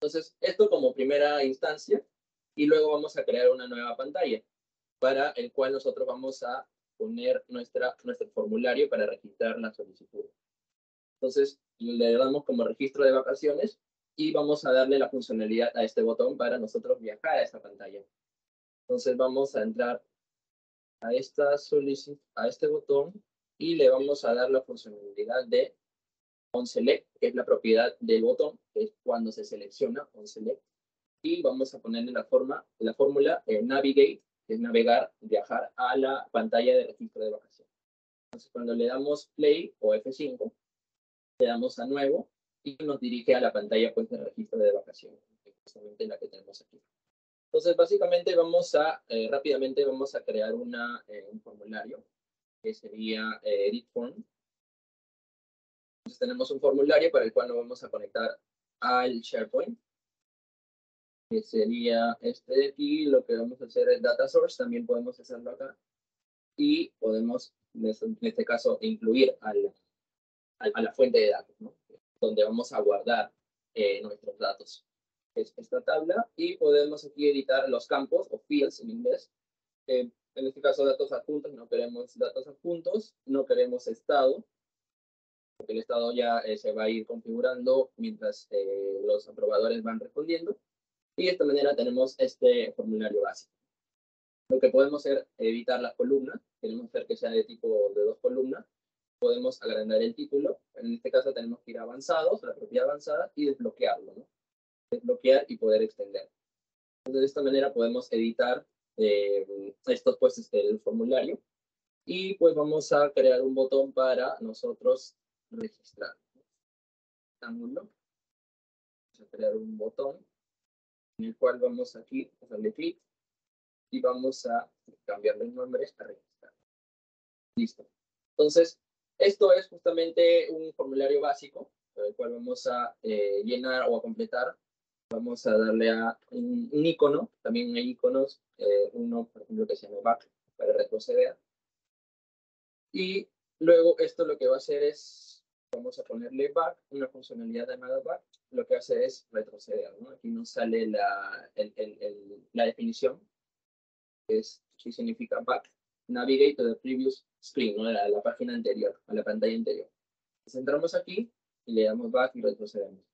Entonces, esto como primera instancia. Y luego vamos a crear una nueva pantalla para el cual nosotros vamos a poner nuestra, nuestro formulario para registrar la solicitud. Entonces, le damos como registro de vacaciones y vamos a darle la funcionalidad a este botón para nosotros viajar a esta pantalla. Entonces, vamos a entrar a, esta solici- a este botón y le vamos a dar la funcionalidad de OnSelect, que es la propiedad del botón, que es cuando se selecciona OnSelect. Y vamos a ponerle la forma, la fórmula eh, Navigate, que es navegar, viajar a la pantalla de registro de vacaciones. Entonces, cuando le damos Play o F cinco, le damos a Nuevo y nos dirige a la pantalla pues, de registro de vacaciones, que es justamente la que tenemos aquí. Entonces, básicamente vamos a, eh, rápidamente vamos a crear una, eh, un formulario, que sería eh, Edit Form. Entonces, tenemos un formulario para el cual nos vamos a conectar al SharePoint, que sería este de aquí. Lo que vamos a hacer es data source, también podemos hacerlo acá. Y podemos, en este caso, incluir a la, a la fuente de datos, ¿no? Donde vamos a guardar eh, nuestros datos. Es esta tabla y podemos aquí editar los campos o fields en inglés. Eh, en este caso, datos adjuntos, no queremos datos adjuntos, no queremos estado, porque el estado ya eh, se va a ir configurando mientras eh, los aprobadores van respondiendo. Y de esta manera tenemos este formulario básico. Lo que podemos hacer es editar las columnas. Queremos hacer que sea de tipo de dos columnas. Podemos agrandar el título. En este caso tenemos que ir a avanzados, la propiedad avanzada, y desbloquearlo, ¿no? Desbloquear y poder extender. Entonces, de esta manera podemos editar eh, estos puestos del formulario. Y pues vamos a crear un botón para nosotros registrar. Vamos a crear un botón, en el cual vamos aquí a darle clic y vamos a cambiarle el nombre a registrar. Listo. Entonces, esto es justamente un formulario básico, el cual vamos a eh, llenar o a completar. Vamos a darle a un, un icono, también hay iconos, eh, uno por ejemplo que se llama back para retroceder. Y luego esto lo que va a hacer es, vamos a ponerle back, una funcionalidad llamada back, lo que hace es retroceder, ¿no? Aquí nos sale la, el, el, el, la definición, que es, que significa back, navigate to the previous screen, ¿no? La, la página anterior, a la pantalla anterior. Entonces entramos aquí y le damos back y retrocedemos.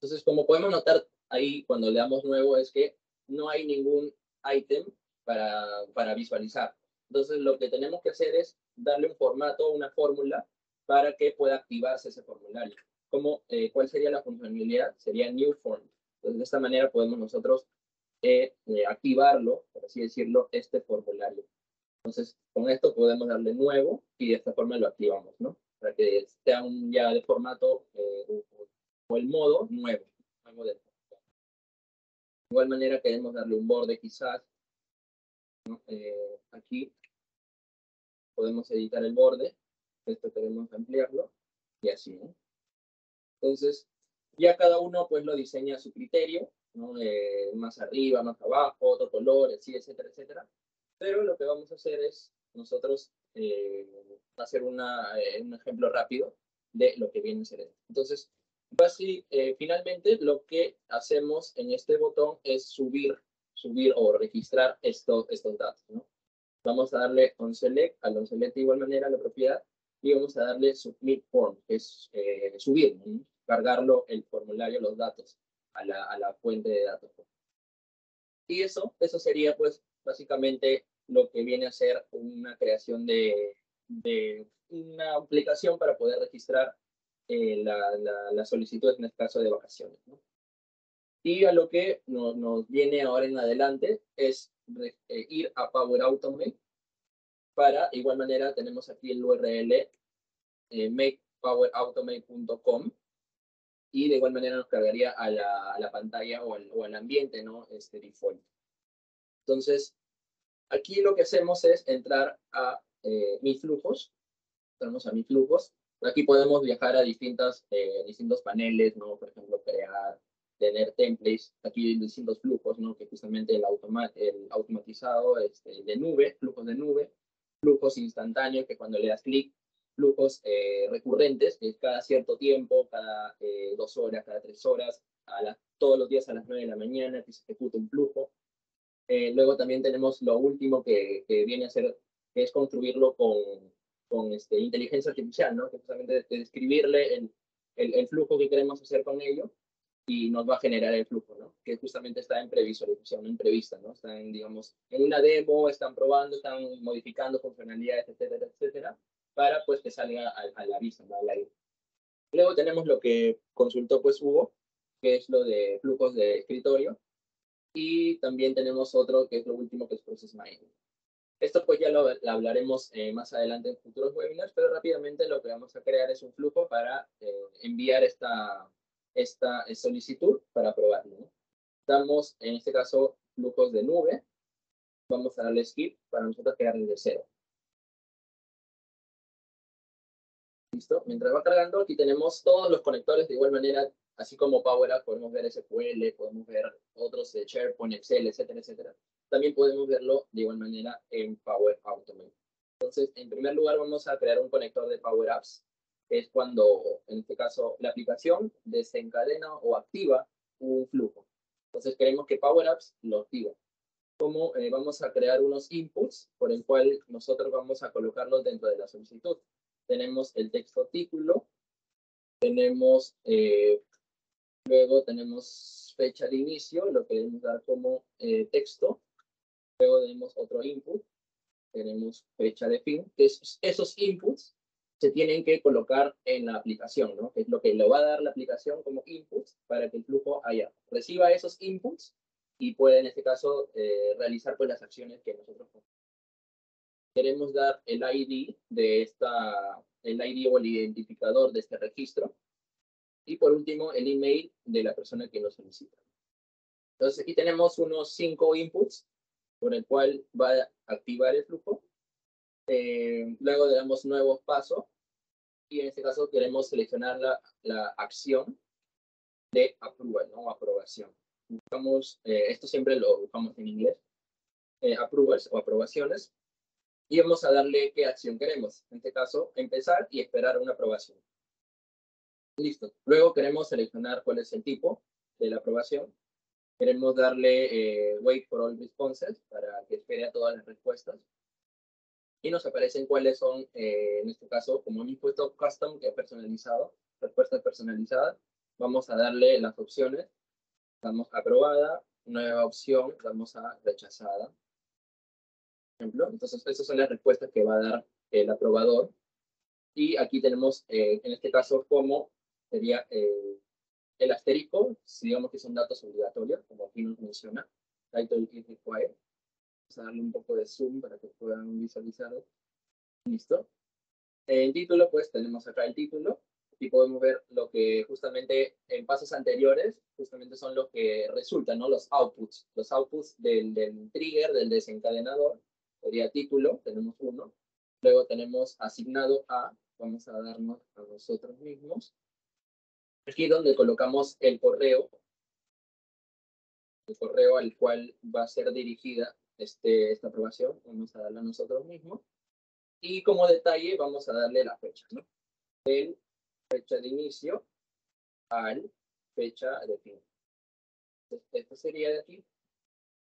Entonces, como podemos notar ahí cuando le damos nuevo, es que no hay ningún ítem para, para visualizar. Entonces, lo que tenemos que hacer es darle un formato, una fórmula, para que pueda activarse ese formulario. ¿Cómo, eh, ¿Cuál sería la funcionalidad? Sería New Form. Entonces, de esta manera podemos nosotros eh, eh, activarlo, por así decirlo, este formulario. Entonces, con esto podemos darle nuevo y de esta forma lo activamos, ¿no? Para que sea un, ya de formato eh, o, o el modo nuevo. De igual manera queremos darle un borde quizás, ¿no? Eh, aquí podemos editar el borde, esto queremos ampliarlo y así, ¿no? Entonces ya cada uno pues lo diseña a su criterio, ¿no? Eh, más arriba, más abajo, otro color, así, etcétera, etcétera. Pero lo que vamos a hacer es nosotros eh, hacer una, eh, un ejemplo rápido de lo que viene a ser esto. Entonces Así, eh, finalmente, lo que hacemos en este botón es subir, subir o registrar esto, estos datos, ¿no? Vamos a darle onSelect, al onSelect de igual manera la propiedad, y vamos a darle Submit Form, que es eh, subir, ¿no? Cargarlo el formulario, los datos, a la, a la fuente de datos. Y eso, eso sería, pues, básicamente lo que viene a ser una creación de, de una aplicación para poder registrar Eh, la, la, la solicitud, en el caso de vacaciones, ¿no? Y a lo que no, nos viene ahora en adelante es re, eh, ir a Power Automate. Para, de igual manera, tenemos aquí el U R L eh, make power automate punto com, y de igual manera nos cargaría a la, a la pantalla o al, o al ambiente, ¿no? Este default. Entonces, aquí lo que hacemos es entrar a eh, mis flujos. Entramos a mis flujos. Aquí podemos viajar a distintas, eh, distintos paneles, ¿no? Por ejemplo, crear, tener templates. Aquí hay distintos flujos, ¿no? Que justamente el, automa el automatizado, este, de nube, flujos de nube, flujos instantáneos, que cuando le das clic, flujos eh, recurrentes, que es cada cierto tiempo, cada eh, dos horas, cada tres horas, a la, todos los días a las nueve de la mañana, que se ejecuta un flujo. Eh, luego también tenemos lo último que, que viene a ser, que es construirlo con... con este, inteligencia artificial, ¿no? Que justamente describirle el, el, el flujo que queremos hacer con ello y nos va a generar el flujo, ¿no? Que justamente está en previsualización, en prevista, ¿no? Están, digamos, en una demo, están probando, están modificando funcionalidades, etcétera, etcétera, para, pues, que salga a, a la vista, ¿no? Al aire. Luego tenemos lo que consultó, pues, Hugo, que es lo de flujos de escritorio, y también tenemos otro que es lo último, que es Process Mining. Esto pues ya lo, lo hablaremos eh, más adelante en futuros webinars, pero rápidamente lo que vamos a crear es un flujo para eh, enviar esta, esta solicitud para probarlo, ¿no? Damos, en este caso, flujos de nube. Vamos a darle skip para nosotros crear desde cero. Listo. Mientras va cargando, aquí tenemos todos los conectores de igual manera, así como Power Apps, podemos ver S Q L, podemos ver otros de SharePoint, Excel, etcétera, etcétera. También podemos verlo de igual manera en Power Automate. Entonces, en primer lugar, vamos a crear un conector de Power Apps. Es cuando, en este caso, la aplicación desencadena o activa un flujo. Entonces, queremos que Power Apps lo activa. ¿Cómo? Eh, vamos a crear unos inputs por el cual nosotros vamos a colocarlos dentro de la solicitud. Tenemos el texto título. Tenemos, eh, luego tenemos fecha de inicio, lo queremos dar como eh, texto. Luego tenemos otro input, tenemos fecha de fin. Esos, esos inputs se tienen que colocar en la aplicación, ¿no? Que es lo que le va a dar la aplicación como inputs para que el flujo haya, reciba esos inputs y pueda, en este caso, eh, realizar, pues, las acciones que nosotros queremos dar. El I D de esta, el I D o el identificador de este registro, y por último el email de la persona que lo solicita. Entonces aquí tenemos unos cinco inputs por el cual va a activar el flujo. Eh, luego le damos nuevos pasos y en este caso queremos seleccionar la, la acción de approval, ¿no? Aprobación. Buscamos, eh, esto siempre lo buscamos en inglés, eh, approvals o aprobaciones, y vamos a darle qué acción queremos. En este caso, empezar y esperar una aprobación. Listo. Luego queremos seleccionar cuál es el tipo de la aprobación. Queremos darle eh, wait for all responses para que espere a todas las respuestas. Y nos aparecen cuáles son, eh, en este caso, como hemos puesto custom, que es personalizado, respuestas personalizadas. Vamos a darle las opciones. Damos aprobada, nueva opción, vamos a rechazada. Por ejemplo, entonces esas son las respuestas que va a dar el aprobador. Y aquí tenemos, eh, en este caso, como sería eh, el asterisco, si digamos que son datos obligatorios, como aquí nos menciona. Title is required. Vamos a darle un poco de zoom para que puedan visualizarlo. Listo. El título, pues tenemos acá el título. Y podemos ver lo que justamente en pasos anteriores, justamente son los que resultan, ¿no? Los outputs. Los outputs del, del trigger, del desencadenador. Sería título, tenemos uno. Luego tenemos asignado a, vamos a darnos a nosotros mismos. Aquí donde colocamos el correo, el correo al cual va a ser dirigida este, esta aprobación, vamos a darle a nosotros mismos. Y como detalle vamos a darle la fecha, ¿no? El fecha de inicio al fecha de fin. Esto sería de aquí.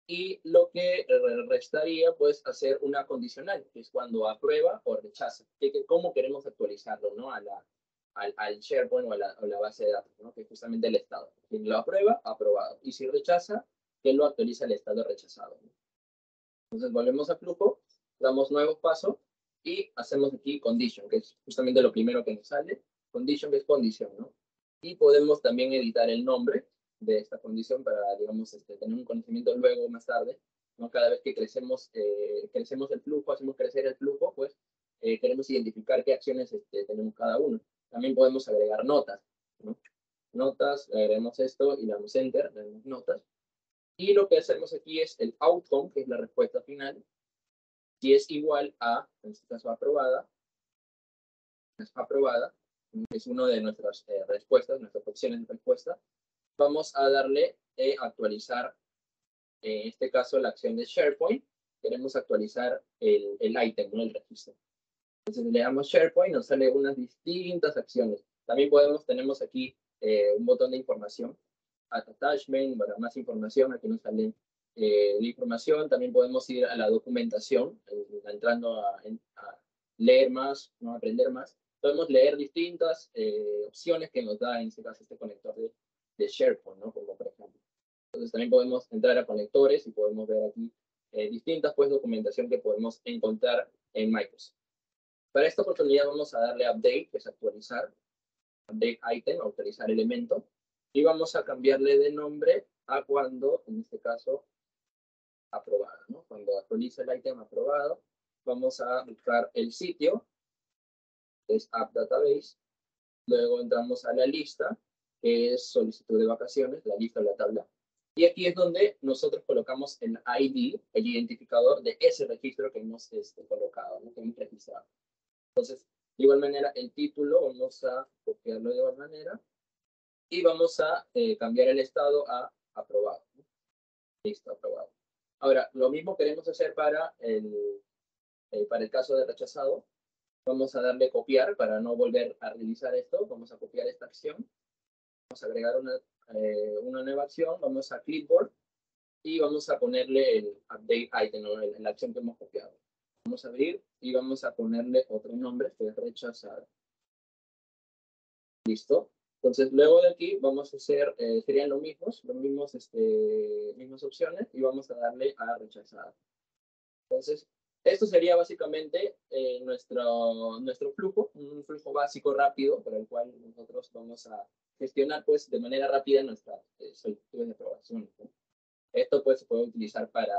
Y lo que restaría, pues, hacer una condicional, que es cuando aprueba o rechaza. Que, que ¿Cómo queremos actualizarlo, no? A la, al, al SharePoint o a, la, a la base de datos, ¿no? Que es justamente el estado. Quien lo aprueba, aprobado. Y si rechaza, que lo actualiza el estado rechazado, ¿no? Entonces, volvemos a flujo, damos nuevos pasos y hacemos aquí condition, que es justamente lo primero que nos sale. Condition, que es condición, ¿no? Y podemos también editar el nombre de esta condición para, digamos, este, tener un conocimiento luego, más tarde, ¿no? Cada vez que crecemos, eh, crecemos el flujo, hacemos crecer el flujo, pues eh, queremos identificar qué acciones este, tenemos cada uno. También podemos agregar notas, ¿no? Notas, agregamos esto y le damos enter, le damos notas. Y lo que hacemos aquí es el outcome, que es la respuesta final, si es igual a, en este caso, aprobada, es aprobada, es una de nuestras eh, respuestas, nuestras opciones de respuesta. Vamos a darle eh, actualizar, eh, en este caso, la acción de SharePoint. Queremos actualizar el, el item, ¿no? El registro. Entonces le damos SharePoint, nos sale unas distintas acciones. También podemos, tenemos aquí eh, un botón de información. Add attachment, para más información, aquí nos sale eh, la información. También podemos ir a la documentación, eh, entrando a, a leer más, ¿no? Aprender más. Podemos leer distintas eh, opciones que nos da, en este caso, este conector de de SharePoint, ¿no? Como por ejemplo. Entonces también podemos entrar a conectores y podemos ver aquí eh, distintas, pues, documentación que podemos encontrar en Microsoft. Para esta oportunidad vamos a darle update, que es actualizar, update item, actualizar elemento, y vamos a cambiarle de nombre a cuando, en este caso, aprobado, ¿no? Cuando actualiza el item aprobado, vamos a buscar el sitio, que es App Database, luego entramos a la lista, que es solicitud de vacaciones, la lista o la tabla. Y aquí es donde nosotros colocamos el I D, el identificador de ese registro que hemos este, colocado, ¿no? Que hemos registrado. Entonces, de igual manera, el título vamos a copiarlo de igual manera y vamos a eh, cambiar el estado a aprobado, ¿no? Listo, aprobado. Ahora, lo mismo queremos hacer para el, eh, para el caso de rechazado. Vamos a darle copiar para no volver a realizar esto. Vamos a copiar esta acción. Vamos a agregar una, eh, una nueva acción, vamos a clipboard y vamos a ponerle el update item, ¿no? la, la acción que hemos copiado. Vamos a abrir y vamos a ponerle otro nombre, que es rechazada. Listo. Entonces luego de aquí vamos a hacer, eh, serían los mismos, los mismos, este, mismas opciones y vamos a darle a rechazada. Entonces esto sería básicamente eh, nuestro, nuestro flujo, un flujo básico rápido para el cual nosotros vamos a gestionar, pues, de manera rápida nuestras eh, solicitudes de aprobación, ¿no? Esto, pues, se puede utilizar para,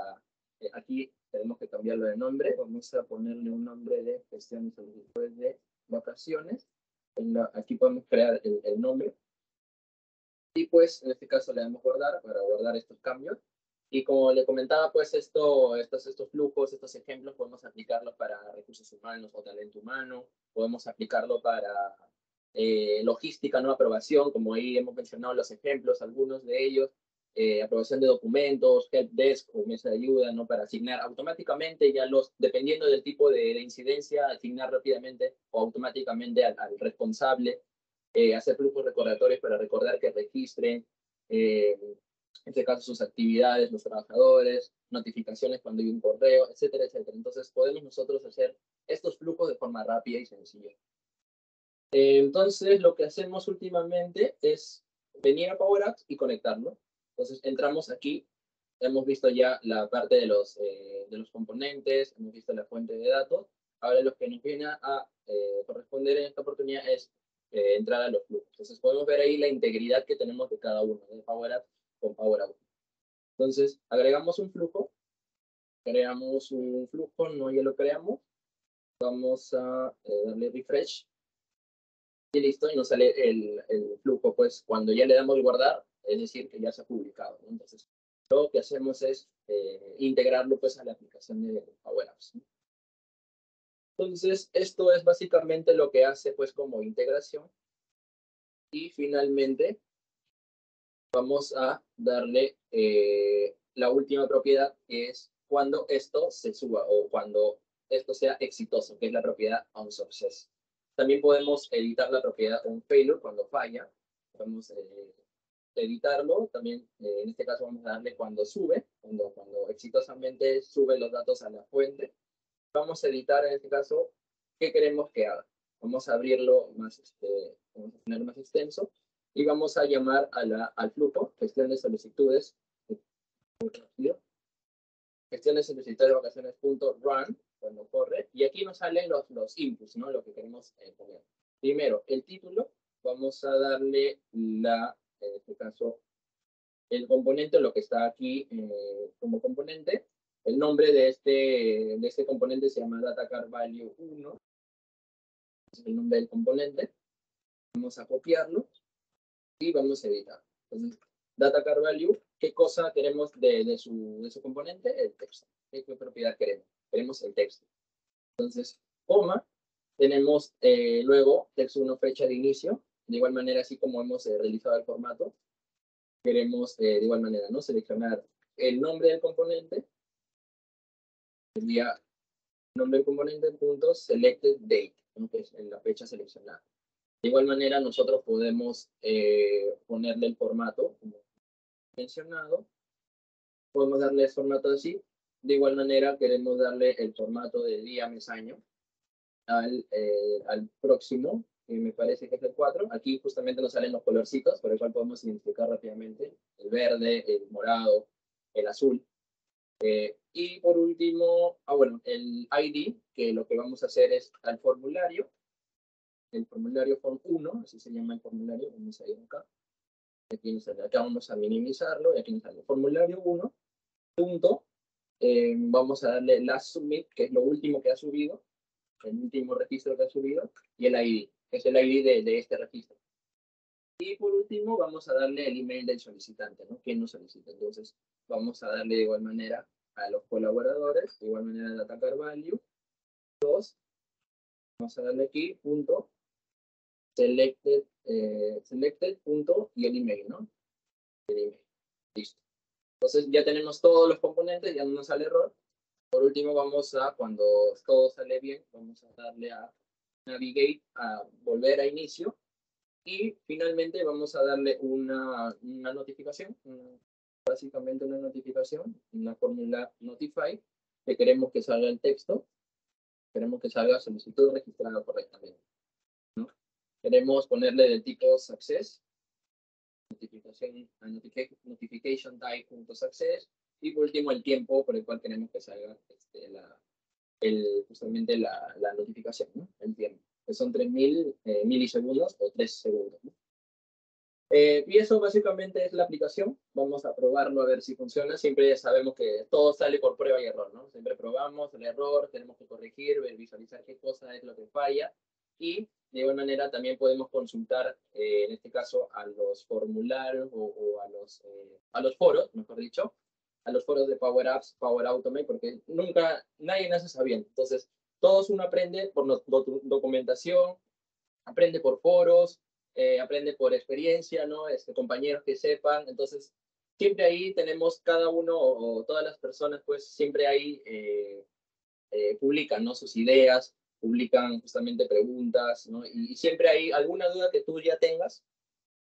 eh, aquí tenemos que cambiarlo de nombre, vamos a ponerle un nombre de gestión de solicitudes de vacaciones, en la, aquí podemos crear el, el nombre, y pues en este caso le damos guardar para guardar estos cambios, y como le comentaba, pues esto, estos, estos flujos, estos ejemplos podemos aplicarlos para recursos humanos o talento humano, podemos aplicarlo para Eh, logística, no aprobación, como ahí hemos mencionado los ejemplos, algunos de ellos, eh, aprobación de documentos, help desk o mesa de ayuda, ¿no? Para asignar automáticamente, ya los, dependiendo del tipo de, de incidencia, asignar rápidamente o automáticamente al, al responsable, eh, hacer flujos recordatorios para recordar que registren, eh, en este caso sus actividades, los trabajadores, notificaciones cuando hay un correo, etcétera, etcétera. Entonces podemos nosotros hacer estos flujos de forma rápida y sencilla. Entonces, lo que hacemos últimamente es venir a Power Apps y conectarlo. Entonces, entramos aquí Hemos visto ya la parte de los, eh, de los componentes, hemos visto la fuente de datos. Ahora lo que nos viene a eh, corresponder en esta oportunidad es eh, entrar a los flujos. Entonces podemos ver ahí la integridad que tenemos de cada uno, de Power Apps con Power Automate. Entonces agregamos un flujo, creamos un flujo, no ya lo creamos. Vamos a eh, darle refresh. Y listo, y nos sale el, el flujo. Pues cuando ya le damos guardar, es decir, que ya se ha publicado, ¿no? Entonces lo que hacemos es eh, integrarlo pues a la aplicación de Power Apps, ¿no? Entonces, esto es básicamente lo que hace pues como integración. Y finalmente, vamos a darle eh, la última propiedad, que es cuando esto se suba o cuando esto sea exitoso, que es la propiedad on success. También podemos editar la propiedad on failure cuando falla. Podemos eh, editarlo. También eh, en este caso vamos a darle cuando sube, cuando, cuando exitosamente sube los datos a la fuente. Vamos a editar en este caso qué queremos que haga. Vamos a abrirlo más, este, vamos a poner más extenso y vamos a llamar a la, al flujo gestión de solicitudes, gestión de solicitudes de vacaciones punto run cuando corre, y aquí nos salen los, los inputs, ¿no? Lo que queremos eh, poner. Primero, el título, vamos a darle la, en este caso, el componente, lo que está aquí eh, como componente. El nombre de este, de este componente se llama DataCard Value uno. Es el nombre del componente. Vamos a copiarlo y vamos a editar. Entonces, DataCard Value, ¿qué cosa queremos de, de, su, de su componente? El texto. ¿Qué, qué propiedad queremos? Queremos el texto. Entonces, coma, tenemos eh, luego texto uno, fecha de inicio. De igual manera, así como hemos eh, realizado el formato, queremos eh, de igual manera, ¿no? Seleccionar el nombre del componente. Sería nombre del componente punto selected date, ¿no? Que es en la fecha seleccionada. De igual manera, nosotros podemos eh, ponerle el formato, como mencionado. Podemos darle el formato así. De igual manera, queremos darle el formato de día, mes, año al, eh, al próximo, que me parece que es el cuatro. Aquí justamente nos salen los colorcitos, por el cual podemos identificar rápidamente el verde, el morado, el azul. Eh, y por último, ah, bueno, el I D, que lo que vamos a hacer es al formulario, el formulario form uno, así se llama el formulario, vamos a ir acá, aquí nos sale, acá vamos a minimizarlo, y aquí nos sale formulario uno, punto, eh, vamos a darle la submit, que es lo último que ha subido, el último registro que ha subido, y el I D, que es el I D de, de este registro. Y por último, vamos a darle el email del solicitante, ¿no? ¿Quién nos solicita? Entonces, vamos a darle de igual manera a los colaboradores, de igual manera de DataCard Value. Dos, vamos a darle aquí, punto, selected, eh, selected, punto, y el email, ¿no? El email. Listo. Entonces, ya tenemos todos los componentes, ya no nos sale error. Por último, vamos a, cuando todo sale bien, vamos a darle a Navigate, a volver a inicio. Y finalmente vamos a darle una, una notificación, una, básicamente una notificación, una fórmula notify, que queremos que salga el texto, queremos que salga solicitud registrada correctamente, ¿no? Queremos ponerle del tipo success, notificación, notification type.success, y por último el tiempo por el cual queremos que salga este, la, el, justamente la, la notificación, ¿no? El tiempo, que son tres mil eh, milisegundos o tres segundos, ¿no? Eh, y eso básicamente es la aplicación. Vamos a probarlo a ver si funciona. Siempre sabemos que todo sale por prueba y error, ¿no? Siempre probamos el error, tenemos que corregir, ver, visualizar qué cosa es lo que falla. Y de igual manera también podemos consultar, eh, en este caso, a los formularios o, o a, los, eh, a los foros, mejor dicho, a los foros de Power Apps, Power Automate, porque nunca, nadie nace sabiendo. Entonces, todos uno aprende por no, do, documentación, aprende por foros, eh, aprende por experiencia, ¿no? Este, compañeros que sepan. Entonces, siempre ahí tenemos cada uno o, o todas las personas, pues siempre ahí eh, eh, publican, ¿no? Sus ideas, publican justamente preguntas, ¿no? Y, y siempre hay alguna duda que tú ya tengas.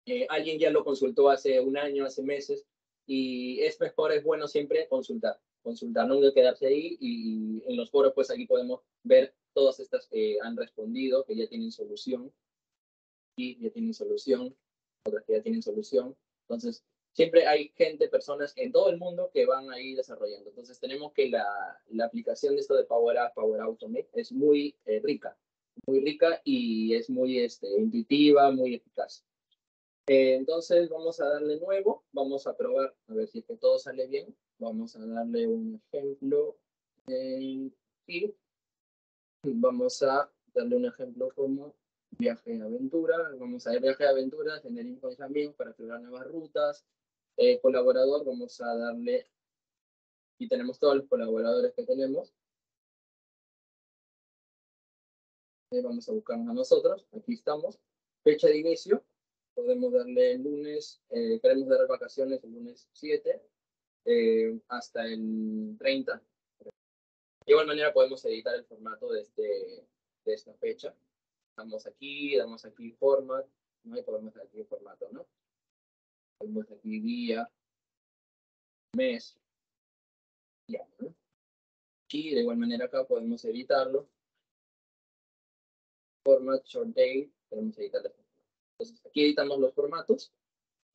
Eh, alguien ya lo consultó hace un año, hace meses, y es mejor, es bueno siempre consultar. Consultar, no quedarse ahí, y en los foros pues aquí podemos ver todas estas que han respondido, que ya tienen solución, y ya tienen solución, otras que ya tienen solución. Entonces, siempre hay gente, personas en todo el mundo que van ahí desarrollando. Entonces tenemos que la, la aplicación de esto de Power Apps, Power Automate, es muy eh, rica, muy rica y es muy este, intuitiva, muy eficaz. Eh, entonces vamos a darle nuevo, vamos a probar, a ver si es que todo sale bien. Vamos a darle un ejemplo eh, y vamos a darle un ejemplo como viaje de aventura. Vamos a ver viaje de aventura, generar con mis amigos para explorar nuevas rutas. Eh, colaborador, vamos a darle, y tenemos todos los colaboradores que tenemos. Eh, vamos a buscarnos a nosotros, aquí estamos. Fecha de inicio, podemos darle el lunes, eh, queremos dar vacaciones el lunes siete eh, hasta el treinta. De igual manera podemos editar el formato de, este, de esta fecha. Damos aquí, damos aquí format, no hay podemos dar aquí formato, ¿no? Podemos aquí día, mes, ya, ¿no? Y de igual manera acá podemos editarlo. Format, short date, podemos editar la forma. Entonces aquí editamos los formatos,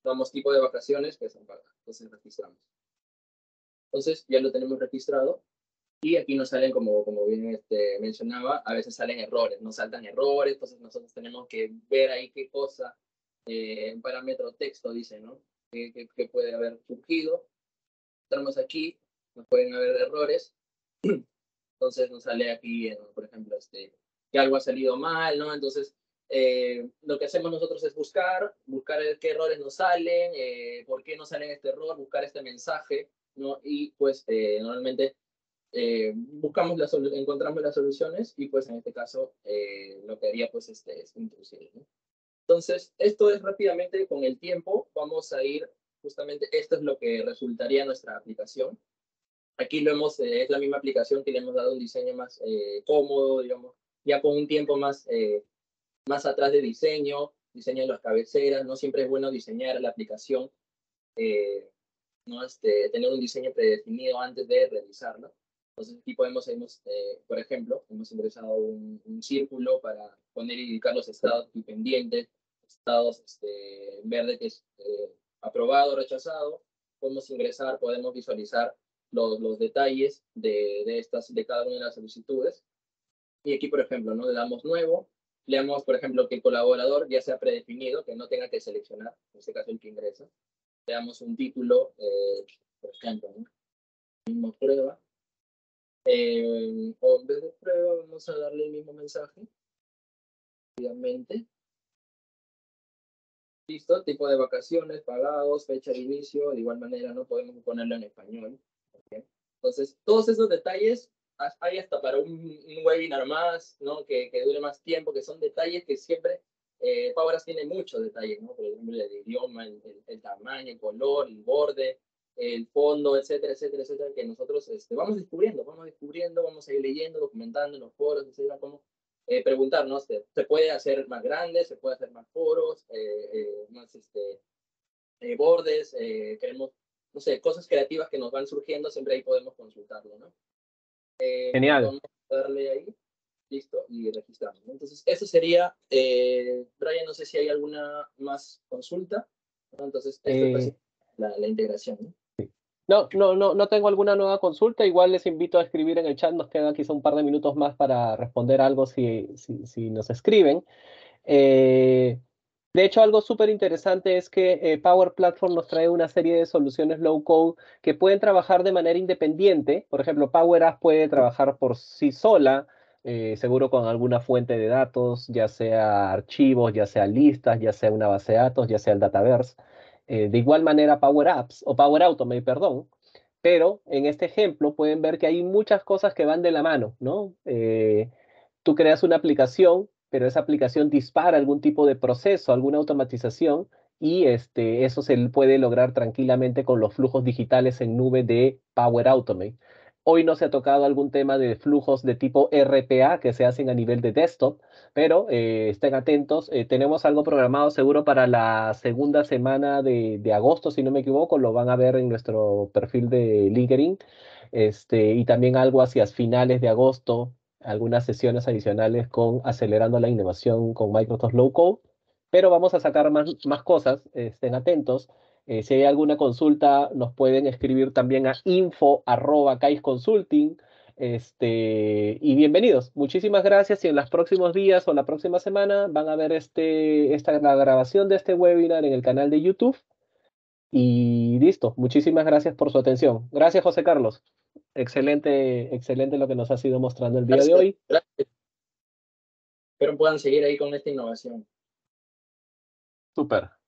damos tipo de vacaciones que son para acá, entonces registramos. Entonces ya lo tenemos registrado. Y aquí nos salen, como, como bien este, mencionaba, a veces salen errores, nos saltan errores, entonces nosotros tenemos que ver ahí qué cosa, eh, un parámetro texto dice, ¿no? Que, que, que puede haber surgido. Estamos aquí, nos pueden haber errores. Entonces nos sale aquí, ¿no? Por ejemplo, este, que algo ha salido mal, ¿no? Entonces eh, lo que hacemos nosotros es buscar, buscar qué errores nos salen, eh, por qué nos salen este error, buscar este mensaje, ¿no? Y pues eh, normalmente... Eh, buscamos las encontramos las soluciones y pues en este caso eh, lo que haría pues este es introducir, ¿no? Entonces esto es rápidamente con el tiempo vamos a ir justamente esto es lo que resultaría nuestra aplicación. Aquí lo hemos eh, es la misma aplicación que le hemos dado un diseño más eh, cómodo, digamos ya con un tiempo más eh, más atrás de diseño diseño de las cabeceras, no siempre es bueno diseñar la aplicación eh, no este tener un diseño predefinido antes de realizarla. Entonces aquí podemos, hemos, eh, por ejemplo, hemos ingresado un, un círculo para poner y indicar los estados y pendientes, estados este, verde que es eh, aprobado, rechazado. Podemos ingresar, podemos visualizar los, los detalles de, de, estas, de cada una de las solicitudes. Y aquí, por ejemplo, ¿no? Le damos nuevo, le damos, por ejemplo, que el colaborador ya sea predefinido, que no tenga que seleccionar, en este caso el que ingresa. Le damos un título, eh, por ejemplo, ¿no? Mismo prueba. Eh, o en vez de prueba vamos a darle el mismo mensaje, obviamente. Listo, tipo de vacaciones, pagados, fecha de inicio, de igual manera no podemos ponerlo en español. ¿Okay? Entonces, todos esos detalles, hay hasta para un, un webinar más, ¿no? Que, que dure más tiempo, que son detalles que siempre, eh, Power Apps tiene muchos detalles, ¿no? Por ejemplo, el idioma, el, el, el tamaño, el color, el borde, el fondo, etcétera, etcétera, etcétera, que nosotros este, vamos descubriendo, vamos descubriendo, vamos a ir leyendo, documentando en los foros, etcétera, como eh, preguntarnos, ¿se puede hacer más grande? ¿Se puede hacer más foros? Eh, eh, ¿Más este, eh, bordes? Eh, queremos, no sé, cosas creativas que nos van surgiendo, siempre ahí podemos consultarlo, ¿no? Eh, Genial. Vamos a darle ahí, listo, y registramos. Entonces, eso sería, eh, Brian, no sé si hay alguna más consulta, ¿no? Entonces, esto es eh. la, la integración, ¿no? No, no, no, no tengo alguna nueva consulta. Igual les invito a escribir en el chat. Nos queda quizá un par de minutos más para responder algo si, si, si nos escriben. Eh, de hecho, algo súper interesante es que eh, Power Platform nos trae una serie de soluciones low-code que pueden trabajar de manera independiente. Por ejemplo, Power Apps puede trabajar por sí sola, eh, seguro con alguna fuente de datos, ya sea archivos, ya sea listas, ya sea una base de datos, ya sea el Dataverse. Eh, de igual manera Power Apps, o Power Automate, perdón, pero en este ejemplo pueden ver que hay muchas cosas que van de la mano, ¿no? Eh, tú creas una aplicación, pero esa aplicación dispara algún tipo de proceso, alguna automatización, y este, eso se puede lograr tranquilamente con los flujos digitales en nube de Power Automate. Hoy no se ha tocado algún tema de flujos de tipo R P A que se hacen a nivel de desktop, pero eh, estén atentos. Eh, tenemos algo programado seguro para la segunda semana de, de agosto, si no me equivoco. Lo van a ver en nuestro perfil de LinkedIn. Este, y también algo hacia finales de agosto, algunas sesiones adicionales con Acelerando la Innovación con Microsoft Low Code. Pero vamos a sacar más, más cosas, estén atentos. Eh, si hay alguna consulta, nos pueden escribir también a info arroba kaits consulting. Este, y bienvenidos. Muchísimas gracias. Y en los próximos días o la próxima semana van a ver este, esta, la grabación de este webinar en el canal de YouTube. Y listo. Muchísimas gracias por su atención. Gracias, José Carlos. Excelente, excelente lo que nos has ido mostrando el día gracias, de hoy. Gracias. Espero puedan seguir ahí con esta innovación. Súper.